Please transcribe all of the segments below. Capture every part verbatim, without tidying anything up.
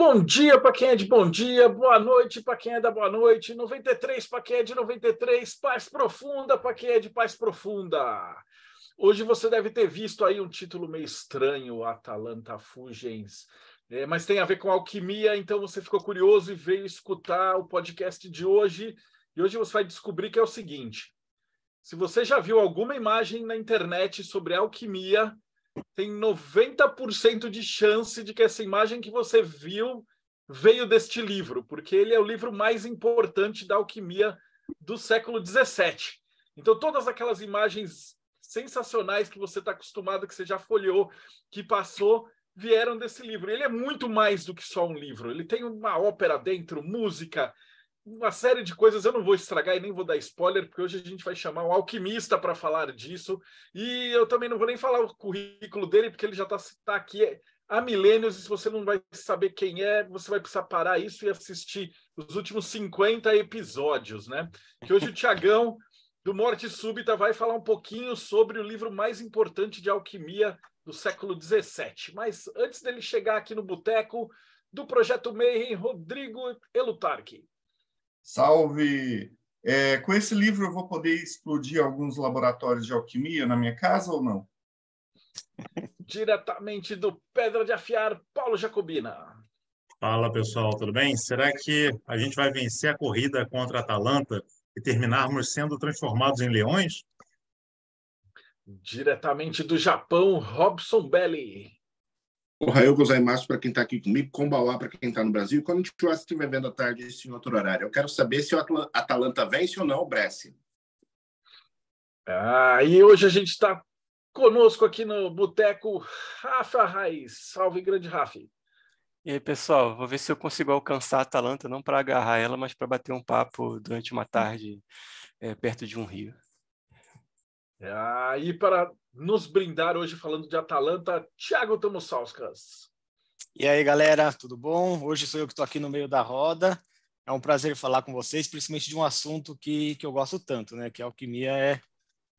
Bom dia para quem é de bom dia, boa noite para quem é da boa noite, noventa e três para quem é de noventa e três, paz profunda para quem é de paz profunda. Hoje você deve ter visto aí um título meio estranho, Atalanta Fugiens, é, mas tem a ver com alquimia, então você ficou curioso e veio escutar o podcast de hoje. E hoje você vai descobrir que é o seguinte, se você já viu alguma imagem na internet sobre alquimia, tem noventa por cento de chance de que essa imagem que você viu veio deste livro, porque ele é o livro mais importante da alquimia do século dezessete. Então, todas aquelas imagens sensacionais que você está acostumado, que você já folheou, que passou, vieram desse livro. Ele é muito mais do que só um livro. Ele tem uma ópera dentro, música, uma série de coisas. Eu não vou estragar e nem vou dar spoiler, porque hoje a gente vai chamar um alquimista para falar disso, e eu também não vou nem falar o currículo dele, porque ele já está tá aqui há milênios, e se você não vai saber quem é, você vai precisar parar isso e assistir os últimos cinquenta episódios, né? Que hoje o Tiagão, do Morte Súbita, vai falar um pouquinho sobre o livro mais importante de alquimia do século dezessete. Mas antes dele chegar aqui no Boteco, do Projeto Mayhem, Rodrigo Elutarque. Salve! É, com esse livro eu vou poder explodir alguns laboratórios de alquimia na minha casa ou não? Diretamente do Pedra de Afiar, Paulo Jacobina. Fala, pessoal, tudo bem? Será que a gente vai vencer a corrida contra a Atalanta e terminarmos sendo transformados em leões? Diretamente do Japão, Robson Belli. Ohayou gozaimasu para quem está aqui comigo, Kombawa para quem está no Brasil. Quando a gente estiver vendo à tarde isso em outro horário, eu quero saber se o Atalanta vence ou não o Brescia. Ah, e hoje a gente está conosco aqui no Boteco, Rafa Raiz. Salve, grande Rafa. E aí, pessoal, vou ver se eu consigo alcançar a Atalanta, não para agarrar ela, mas para bater um papo durante uma tarde é, perto de um rio. Ah, e para nos brindar hoje falando de Atalanta, Thiago Tomosauskas. E aí, galera, tudo bom? Hoje sou eu que estou aqui no meio da roda. É um prazer falar com vocês, principalmente de um assunto que, que eu gosto tanto, né? Que a alquimia é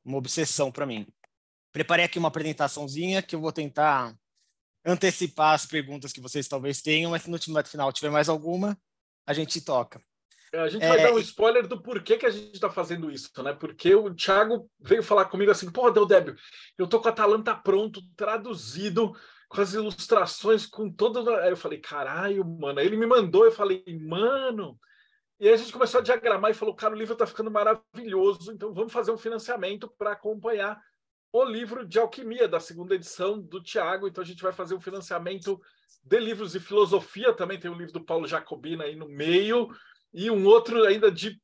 uma obsessão para mim. Preparei aqui uma apresentaçãozinha que eu vou tentar antecipar as perguntas que vocês talvez tenham, mas se no final tiver mais alguma, a gente toca. A gente vai é... dar um spoiler do porquê que a gente está fazendo isso, né? Porque o Thiago veio falar comigo assim, porra, Deldébio, eu tô com a Atalanta pronto, traduzido, com as ilustrações, com todo... Aí eu falei, caralho, mano. Aí ele me mandou, eu falei, mano... E aí a gente começou a diagramar e falou, cara, o livro tá ficando maravilhoso, então vamos fazer um financiamento para acompanhar o livro de alquimia da segunda edição do Thiago. Então a gente vai fazer um financiamento de livros de filosofia, também tem o livro do Paulo Jacobina aí no meio... E um outro ainda de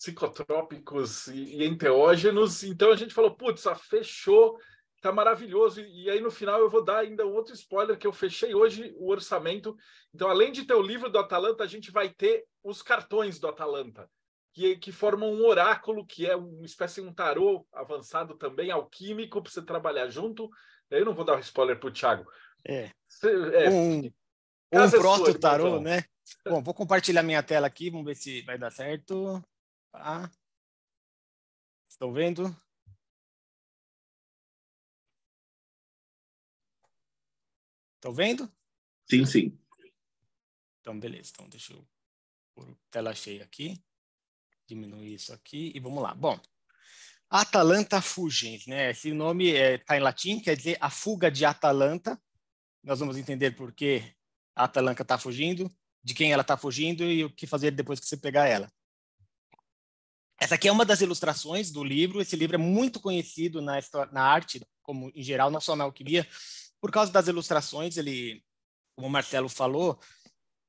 psicotrópicos e enteógenos. Então a gente falou, putz, ah, fechou, tá maravilhoso. E, e aí no final eu vou dar ainda um outro spoiler, que eu fechei hoje o orçamento. Então, além de ter o livro do Atalanta, a gente vai ter os cartões do Atalanta, que, que formam um oráculo, que é uma espécie de um tarô avançado também, alquímico, para você trabalhar junto. Eu não vou dar um spoiler pro Thiago. É, é um, um proto-tarô, né? Bom, vou compartilhar minha tela aqui, vamos ver se vai dar certo. Ah, estão vendo? Estão vendo? Sim, sim. Então, beleza. Então, deixa eu pôr tela cheia aqui. Diminuir isso aqui e vamos lá. Bom, Atalanta Fugiens, né? Esse nome está é, em latim, quer dizer a fuga de Atalanta. Nós vamos entender por que a Atalanta está fugindo, de quem ela está fugindo e o que fazer depois que você pegar ela. Essa aqui é uma das ilustrações do livro. Esse livro é muito conhecido na, na arte, como em geral, não só na alquimia, por causa das ilustrações. Ele, como o Marcelo falou,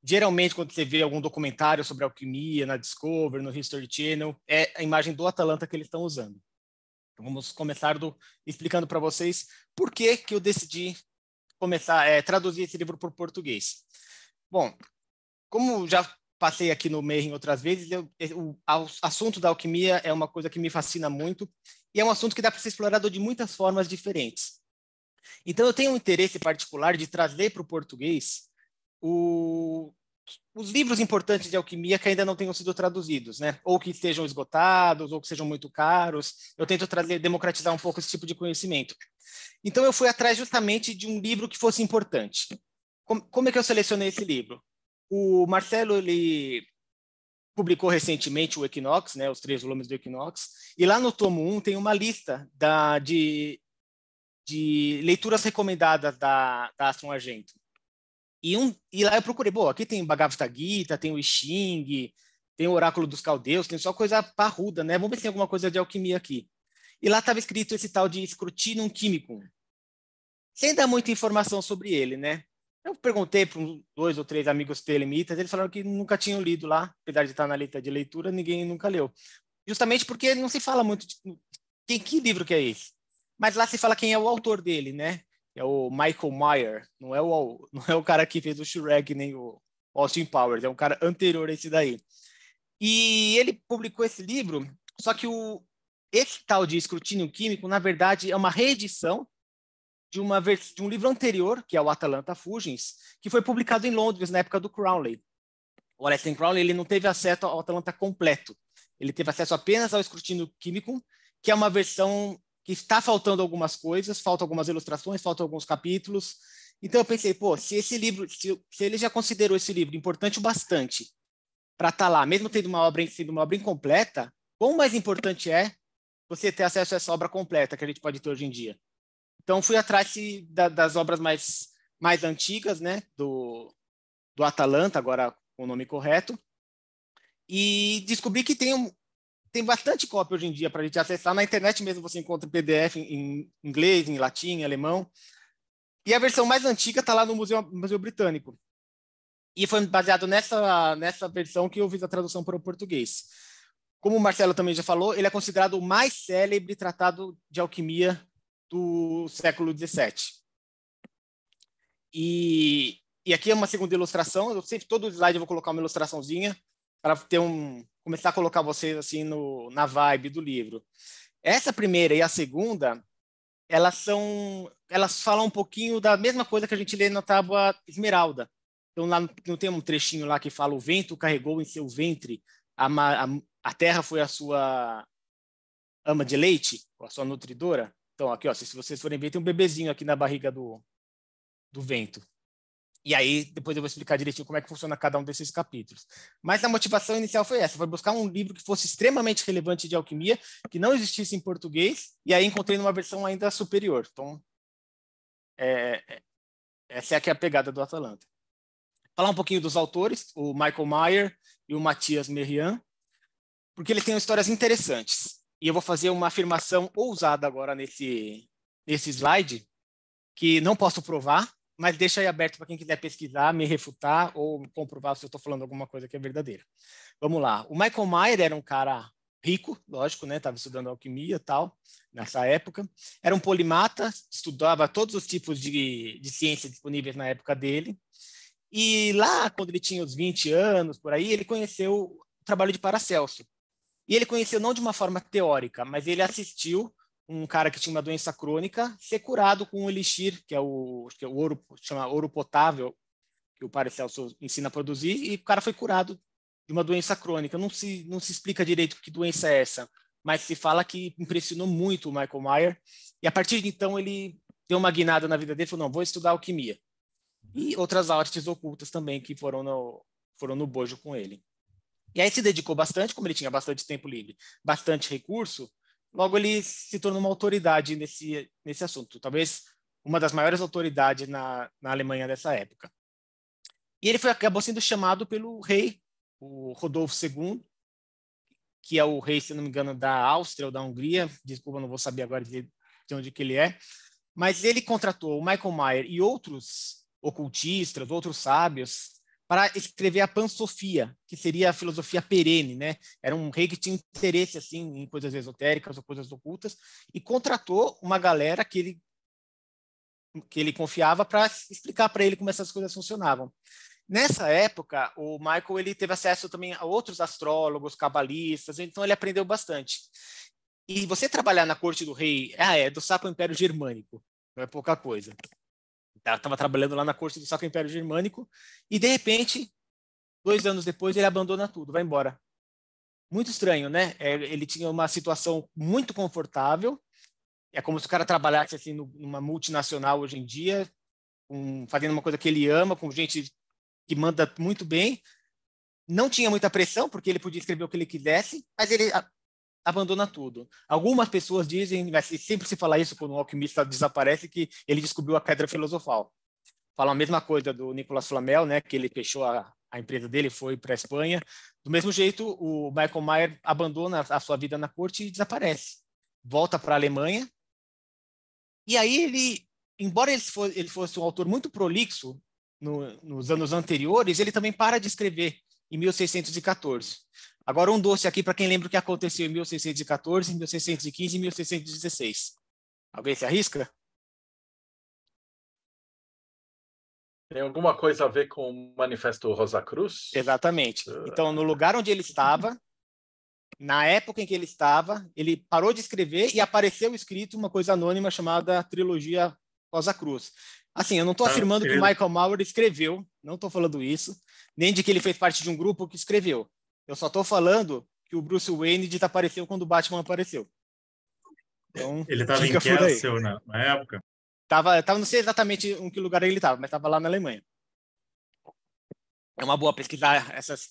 geralmente quando você vê algum documentário sobre alquimia, na Discovery, no History Channel, é a imagem do Atalanta que eles estão usando. Então, vamos começar do, explicando para vocês por que, que eu decidi começar a é, traduzir esse livro para o português. Bom, como já passei aqui no Mayhem outras vezes, eu, o assunto da alquimia é uma coisa que me fascina muito e é um assunto que dá para ser explorado de muitas formas diferentes. Então, eu tenho um interesse particular de trazer para o português o, os livros importantes de alquimia que ainda não tenham sido traduzidos, né? Ou que estejam esgotados, ou que sejam muito caros. Eu tento trazer, democratizar um pouco esse tipo de conhecimento. Então, eu fui atrás justamente de um livro que fosse importante. como, como é que eu selecionei esse livro? O Marcelo, ele publicou recentemente o Equinox, né, os três volumes do Equinox, e lá no tomo um tem uma lista da, de, de leituras recomendadas da, da Astrum Argento. E, um, e lá eu procurei, bom, aqui tem Bhagavad Gita, tem o Ixing, tem o Oráculo dos Caldeus, tem só coisa parruda, né? Vamos ver se tem alguma coisa de alquimia aqui. E lá estava escrito esse tal de Scrutinium Chymicum. Sem dar muita informação sobre ele, né? Eu perguntei para dois ou três amigos telemitas, eles falaram que nunca tinham lido lá, apesar de estar na lista de leitura, ninguém nunca leu. Justamente porque não se fala muito de quem, que livro que é esse. Mas lá se fala quem é o autor dele, né? É o Michael Maier, não é o, não é o cara que fez o Shrek nem o Austin Powers, é um cara anterior a esse daí. E ele publicou esse livro, só que o, esse tal de Escrutínio Químico, na verdade, é uma reedição de, uma, de um livro anterior, que é o Atalanta Fugiens, que foi publicado em Londres na época do Crowley. O Aleister Crowley, ele não teve acesso ao Atalanta completo, ele teve acesso apenas ao Escrutínio Químico, que é uma versão que está faltando algumas coisas, faltam algumas ilustrações, faltam alguns capítulos. Então eu pensei, pô, se esse livro, se, se ele já considerou esse livro importante o bastante para estar lá, mesmo tendo uma obra, sendo uma obra incompleta, quão mais importante é você ter acesso a essa obra completa que a gente pode ter hoje em dia? Então fui atrás se, da, das obras mais, mais antigas, né, do, do Atalanta, agora com o nome correto, e descobri que tem um Tem bastante cópia hoje em dia para a gente acessar. Na internet mesmo você encontra P D F em inglês, em latim, em alemão. E a versão mais antiga está lá no Museu, Museu Britânico. E foi baseado nessa, nessa versão que eu fiz a tradução para o português. Como o Marcelo também já falou, ele é considerado o mais célebre tratado de alquimia do século dezessete. E, e aqui é uma segunda ilustração. Eu sempre, todo slide, eu vou colocar uma ilustraçãozinha para ter um... começar a colocar vocês assim no, na vibe do livro. Essa primeira e a segunda, elas são, elas falam um pouquinho da mesma coisa que a gente lê na Tábua Esmeralda. Então lá não tem um trechinho lá que fala: o vento carregou em seu ventre, a, a, a terra foi a sua ama de leite, a sua nutridora. Então aqui, ó, se, se vocês forem ver, tem um bebezinho aqui na barriga do, do vento. E aí, depois eu vou explicar direitinho como é que funciona cada um desses capítulos. Mas a motivação inicial foi essa, foi buscar um livro que fosse extremamente relevante de alquimia, que não existisse em português, e aí encontrei numa versão ainda superior. Então, é, é, essa é aqui a pegada do Atalanta. Falar um pouquinho dos autores, o Michael Maier e o Matthias Merian, porque eles têm histórias interessantes. E eu vou fazer uma afirmação ousada agora nesse, nesse slide, que não posso provar, mas deixa aí aberto para quem quiser pesquisar, me refutar ou comprovar se eu estou falando alguma coisa que é verdadeira. Vamos lá. O Michael Maier era um cara rico, lógico, né? Estava estudando alquimia e tal, nessa época. Era um polimata, estudava todos os tipos de, de ciência disponíveis na época dele. E lá, quando ele tinha uns vinte anos, por aí, ele conheceu o trabalho de Paracelso. E ele conheceu não de uma forma teórica, mas ele assistiu um cara que tinha uma doença crônica ser curado com um elixir, que é o, que é o ouro, chama ouro potável, que o Paracelso ensina a produzir, e o cara foi curado de uma doença crônica. Não se, não se explica direito que doença é essa, mas se fala que impressionou muito o Michael Maier, e a partir de então ele deu uma guinada na vida dele, falou: não, vou estudar alquimia. E outras artes ocultas também que foram no, foram no bojo com ele. E aí se dedicou bastante, como ele tinha bastante tempo livre, bastante recurso, logo ele se tornou uma autoridade nesse, nesse assunto. Talvez uma das maiores autoridades na, na Alemanha dessa época. E ele foi, acabou sendo chamado pelo rei, o Rodolfo segundo, que é o rei, se não me engano, da Áustria ou da Hungria. Desculpa, não vou saber agora de, de onde que ele é. Mas ele contratou o Michael Maier e outros ocultistas, outros sábios, para escrever a Pansofia, que seria a filosofia perene, né? Era um rei que tinha interesse assim em coisas esotéricas ou coisas ocultas e contratou uma galera que ele que ele confiava para explicar para ele como essas coisas funcionavam. Nessa época, o Michael ele teve acesso também a outros astrólogos, cabalistas, então ele aprendeu bastante. E você trabalhar na corte do rei, ah, é do Sacro Império Germânico, não é pouca coisa. Estava trabalhando lá na corte do Sacro Império Germânico e, de repente, dois anos depois, ele abandona tudo, vai embora. Muito estranho, né? Ele tinha uma situação muito confortável. É como se o cara trabalhasse assim, numa multinacional hoje em dia, um, fazendo uma coisa que ele ama, com gente que manda muito bem. Não tinha muita pressão, porque ele podia escrever o que ele quisesse, mas ele a, abandona tudo. Algumas pessoas dizem, mas sempre se fala isso quando um alquimista desaparece, que ele descobriu a pedra filosofal. Falam a mesma coisa do Nicolas Flamel, né, que ele fechou a, a empresa dele, foi para a Espanha. Do mesmo jeito, o Michael Maier abandona a sua vida na corte e desaparece. Volta para a Alemanha. E aí, ele, embora ele fosse, ele fosse um autor muito prolixo no, nos anos anteriores, ele também para de escrever em mil seiscentos e quatorze. Agora, um doce aqui para quem lembra o que aconteceu em mil seiscentos e quatorze, mil seiscentos e quinze e mil seiscentos e dezesseis. Alguém se arrisca? Tem alguma coisa a ver com o Manifesto Rosa Cruz? Exatamente. Então, no lugar onde ele estava, na época em que ele estava, ele parou de escrever e apareceu escrito uma coisa anônima chamada Trilogia Rosa Cruz. Assim, eu não estou afirmando que o Michael Maier escreveu, não estou falando isso, nem de que ele fez parte de um grupo que escreveu. Eu só estou falando que o Bruce Wayne desapareceu quando o Batman apareceu. Então, ele estava em Kessel na época? Tava, tava, não sei exatamente em que lugar ele estava, mas estava lá na Alemanha. É uma boa pesquisar essas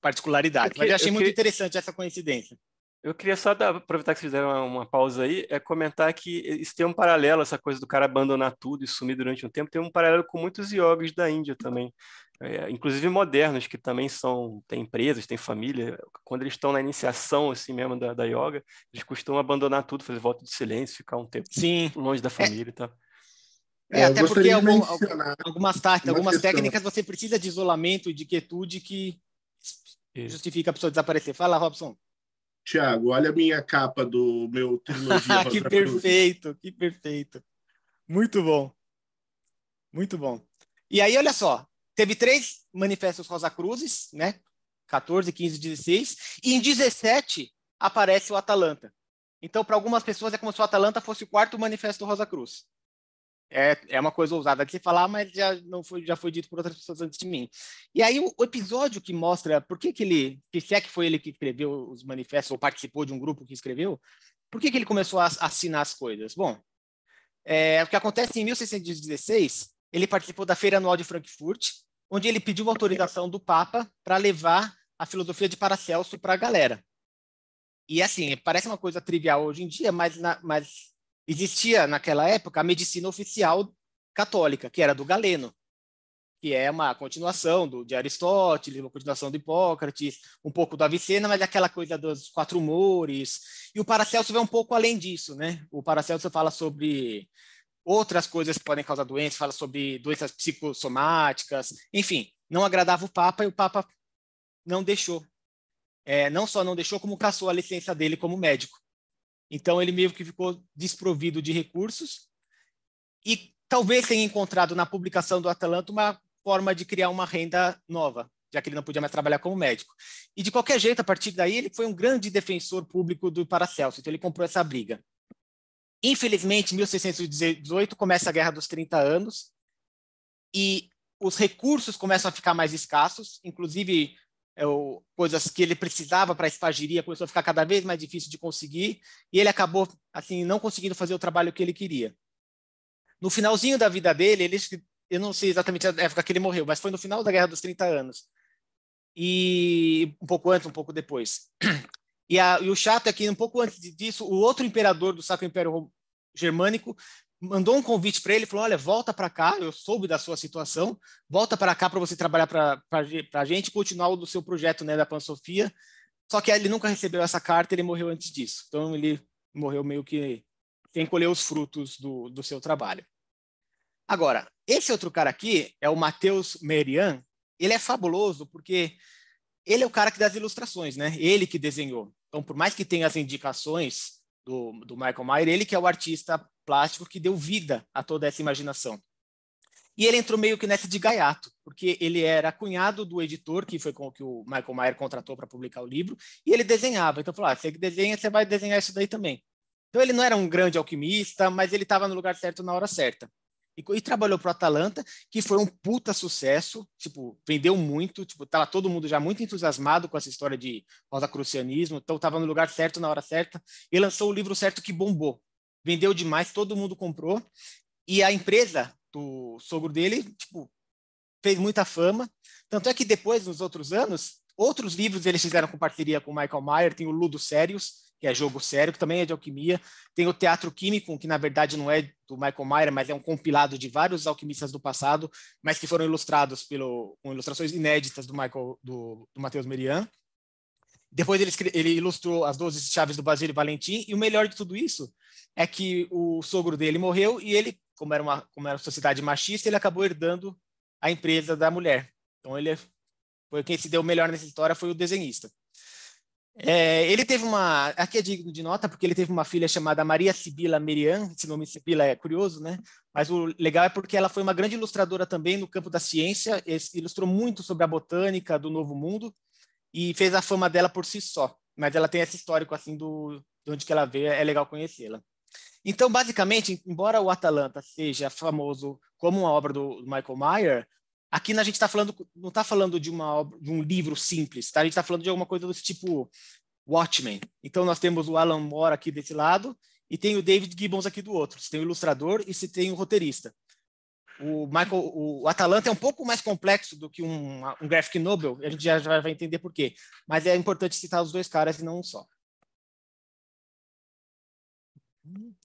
particularidades. Eu que, mas eu achei eu muito que... interessante essa coincidência. Eu queria só dar, aproveitar que vocês deram uma pausa aí, é comentar que isso tem um paralelo, essa coisa do cara abandonar tudo e sumir durante um tempo, tem um paralelo com muitos iogues da Índia também. É, inclusive modernos, que também são, têm empresas, têm família, quando eles estão na iniciação assim mesmo da, da yoga, eles costumam abandonar tudo, fazer voto de silêncio, ficar um tempo Sim. longe da família. É, tá? é, é até porque algum, algumas táticas, algumas questão. técnicas, você precisa de isolamento, de quietude que Isso. justifica a pessoa desaparecer. Fala, Robson. Tiago, olha a minha capa do meu trilogia. Que perfeito, que perfeito. Muito bom. Muito bom. E aí, olha só. Teve três manifestos Rosa Cruzes, né? quatorze, quinze, dezesseis. E em dezessete aparece o Atalanta. Então, para algumas pessoas, é como se o Atalanta fosse o quarto manifesto Rosa Cruz. É, é uma coisa ousada de se falar, mas já, não foi, já foi dito por outras pessoas antes de mim. E aí, o, o episódio que mostra por que, que ele, se é que foi ele que escreveu os manifestos, ou participou de um grupo que escreveu, por que, que ele começou a assinar as coisas? Bom, é, o que acontece em mil seiscentos e dezesseis... Ele participou da Feira Anual de Frankfurt, onde ele pediu autorização do Papa para levar a filosofia de Paracelso para a galera. E assim, parece uma coisa trivial hoje em dia, mas, na, mas existia naquela época a medicina oficial católica, que era do Galeno, que é uma continuação do, de Aristóteles, uma continuação do Hipócrates, um pouco do Avicena, mas aquela coisa dos quatro humores. E o Paracelso vai um pouco além disso, né? O Paracelso fala sobre outras coisas que podem causar doenças, fala sobre doenças psicossomáticas, enfim, não agradava o Papa e o Papa não deixou. É, não só não deixou, como cassou a licença dele como médico. Então, ele meio que ficou desprovido de recursos e talvez tenha encontrado na publicação do Atalanta uma forma de criar uma renda nova, já que ele não podia mais trabalhar como médico. E, de qualquer jeito, a partir daí, ele foi um grande defensor público do Paracelso, então ele comprou essa briga. Infelizmente, em mil seiscentos e dezoito, começa a Guerra dos trinta anos e os recursos começam a ficar mais escassos, inclusive é, o, coisas que ele precisava para a espagiria começou a ficar cada vez mais difícil de conseguir e ele acabou assim, não conseguindo fazer o trabalho que ele queria. No finalzinho da vida dele, ele, eu não sei exatamente a época que ele morreu, mas foi no final da Guerra dos trinta anos, e um pouco antes, um pouco depois. E, a, e o chato é que, um pouco antes disso, o outro imperador do Sacro Império Germânico mandou um convite para ele, falou, olha, volta para cá, eu soube da sua situação, volta para cá para você trabalhar para a gente, continuar o do seu projeto, né, da Pansofia. Só que ele nunca recebeu essa carta, ele morreu antes disso. Então, ele morreu meio que sem colher os frutos do, do seu trabalho. Agora, esse outro cara aqui é o Matthias Merian. Ele é fabuloso porque ele é o cara que dá as ilustrações, né? Ele que desenhou. Então, por mais que tenha as indicações do, do Michael Maier, ele que é o artista plástico que deu vida a toda essa imaginação. E ele entrou meio que nessa de gaiato, porque ele era cunhado do editor, que foi com o que o Michael Maier contratou para publicar o livro, e ele desenhava. Então, falou, ah, você que desenha, você vai desenhar isso daí também. Então, ele não era um grande alquimista, mas ele estava no lugar certo na hora certa. E, e trabalhou para o Atalanta, que foi um puta sucesso, tipo, vendeu muito, tipo, tava todo mundo já muito entusiasmado com essa história de rosacrucianismo, então tava no lugar certo na hora certa, e lançou o livro certo que bombou, vendeu demais, todo mundo comprou, e a empresa do sogro dele, tipo, fez muita fama. Tanto é que depois, nos outros anos, outros livros eles fizeram com parceria com o Michael Maier. Tem o Ludo Sérios, que é jogo sério, que também é de alquimia. Tem o Teatro Químico, que na verdade não é do Michael Maier, mas é um compilado de vários alquimistas do passado, mas que foram ilustrados pelo, com ilustrações inéditas do, Michael, do, do Matthias Merian. Depois ele, ele ilustrou as doze chaves do Basílio Valentim, e o melhor de tudo isso é que o sogro dele morreu e ele, como era uma, como era uma sociedade machista, ele acabou herdando a empresa da mulher. Então ele foi quem se deu melhor nessa história, foi o desenhista. É, ele teve uma, aqui é digno de nota, porque ele teve uma filha chamada Maria Sibila Merian. Esse nome Sibila é curioso, né? Mas o legal é porque ela foi uma grande ilustradora também no campo da ciência, ilustrou muito sobre a botânica do Novo Mundo, e fez a fama dela por si só, mas ela tem esse histórico assim do, de onde que ela veio, é legal conhecê-la. Então, basicamente, embora o Atalanta seja famoso como uma obra do Michael Maier, aqui a gente tá falando, não está falando de, uma, de um livro simples, tá? A gente está falando de alguma coisa do tipo Watchmen. Então, nós temos o Alan Moore aqui desse lado e tem o David Gibbons aqui do outro. Você tem o ilustrador e você tem o roteirista. O, Michael, o Atalanta é um pouco mais complexo do que um, um graphic novel, a gente já, já vai entender por quê. Mas é importante citar os dois caras e não um só.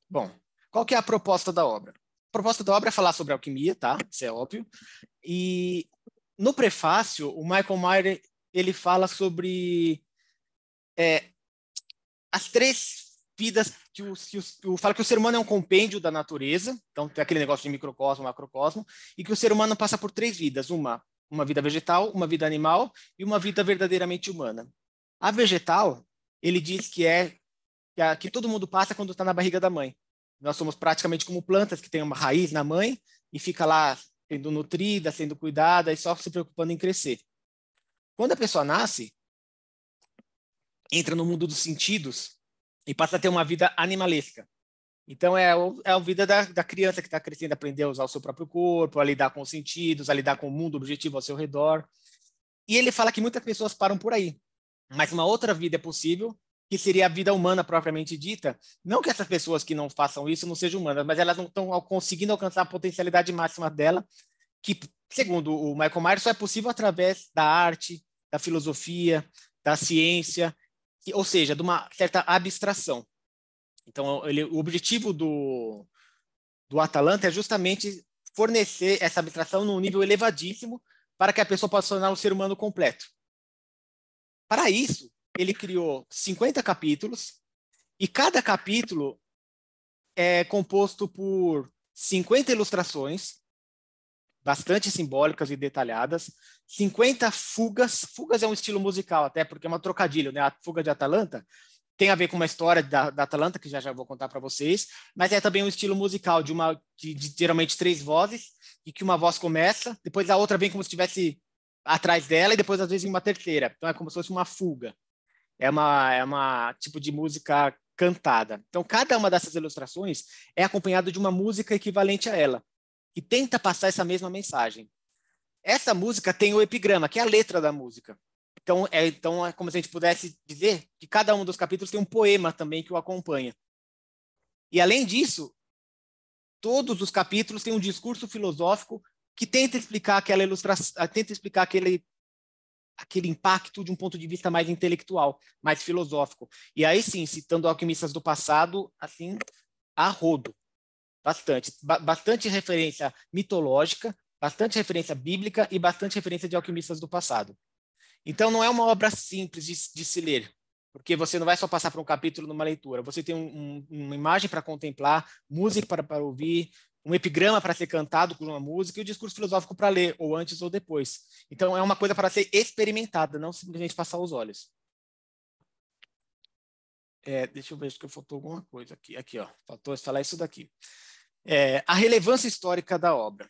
Bom, qual que é a proposta da obra? A proposta da obra é falar sobre alquimia, tá? Isso é óbvio. E no prefácio, o Michael Maier, ele fala sobre é, as três... vidas que o, que, o, que o, fala que o ser humano é um compêndio da natureza, então tem aquele negócio de microcosmo, macrocosmo, e que o ser humano passa por três vidas, uma, uma vida vegetal, uma vida animal e uma vida verdadeiramente humana. A vegetal, ele diz que é que, a, que todo mundo passa quando está na barriga da mãe. Nós somos praticamente como plantas que tem uma raiz na mãe e fica lá sendo nutrida, sendo cuidada e só se preocupando em crescer. Quando a pessoa nasce, entra no mundo dos sentidos, e passa a ter uma vida animalesca. Então, é, o, é a vida da, da criança que está crescendo, aprender a usar o seu próprio corpo, a lidar com os sentidos, a lidar com o mundo objetivo ao seu redor. E ele fala que muitas pessoas param por aí. Mas uma outra vida é possível, que seria a vida humana propriamente dita. Não que essas pessoas que não façam isso não sejam humanas, mas elas não estão conseguindo alcançar a potencialidade máxima dela, que, segundo o Michael Maier, só é possível através da arte, da filosofia, da ciência, ou seja, de uma certa abstração. Então, ele, o objetivo do, do Atalanta é justamente fornecer essa abstração num nível elevadíssimo para que a pessoa possa se tornar um ser humano completo. Para isso, ele criou cinquenta capítulos, e cada capítulo é composto por cinquenta ilustrações, bastante simbólicas e detalhadas, cinquenta fugas. Fugas é um estilo musical até, porque é uma trocadilho, né? A fuga de Atalanta tem a ver com uma história da, da Atalanta, que já já vou contar para vocês, mas é também um estilo musical de, uma, de, de geralmente três vozes, e que uma voz começa, depois a outra vem como se estivesse atrás dela, e depois às vezes uma terceira. Então é como se fosse uma fuga. É uma, é uma tipo de música cantada. Então cada uma dessas ilustrações é acompanhada de uma música equivalente a ela, e tenta passar essa mesma mensagem. Essa música tem o epigrama, que é a letra da música. Então é, então, é como se a gente pudesse dizer que cada um dos capítulos tem um poema também que o acompanha. E, além disso, todos os capítulos têm um discurso filosófico que tenta explicar aquela ilustração, tenta explicar aquele, aquele impacto de um ponto de vista mais intelectual, mais filosófico. E aí, sim, citando alquimistas do passado, assim, a rodo. Bastante, bastante referência mitológica, bastante referência bíblica e bastante referência de alquimistas do passado. Então, não é uma obra simples de, de se ler, porque você não vai só passar por um capítulo numa leitura. Você tem um, um, uma imagem para contemplar, música para, para ouvir, um epigrama para ser cantado com uma música e o discurso filosófico para ler, ou antes ou depois. Então, é uma coisa para ser experimentada, não simplesmente passar os olhos. É, deixa eu ver se faltou alguma coisa aqui. Aqui, ó, faltou falar isso daqui. É, a relevância histórica da obra.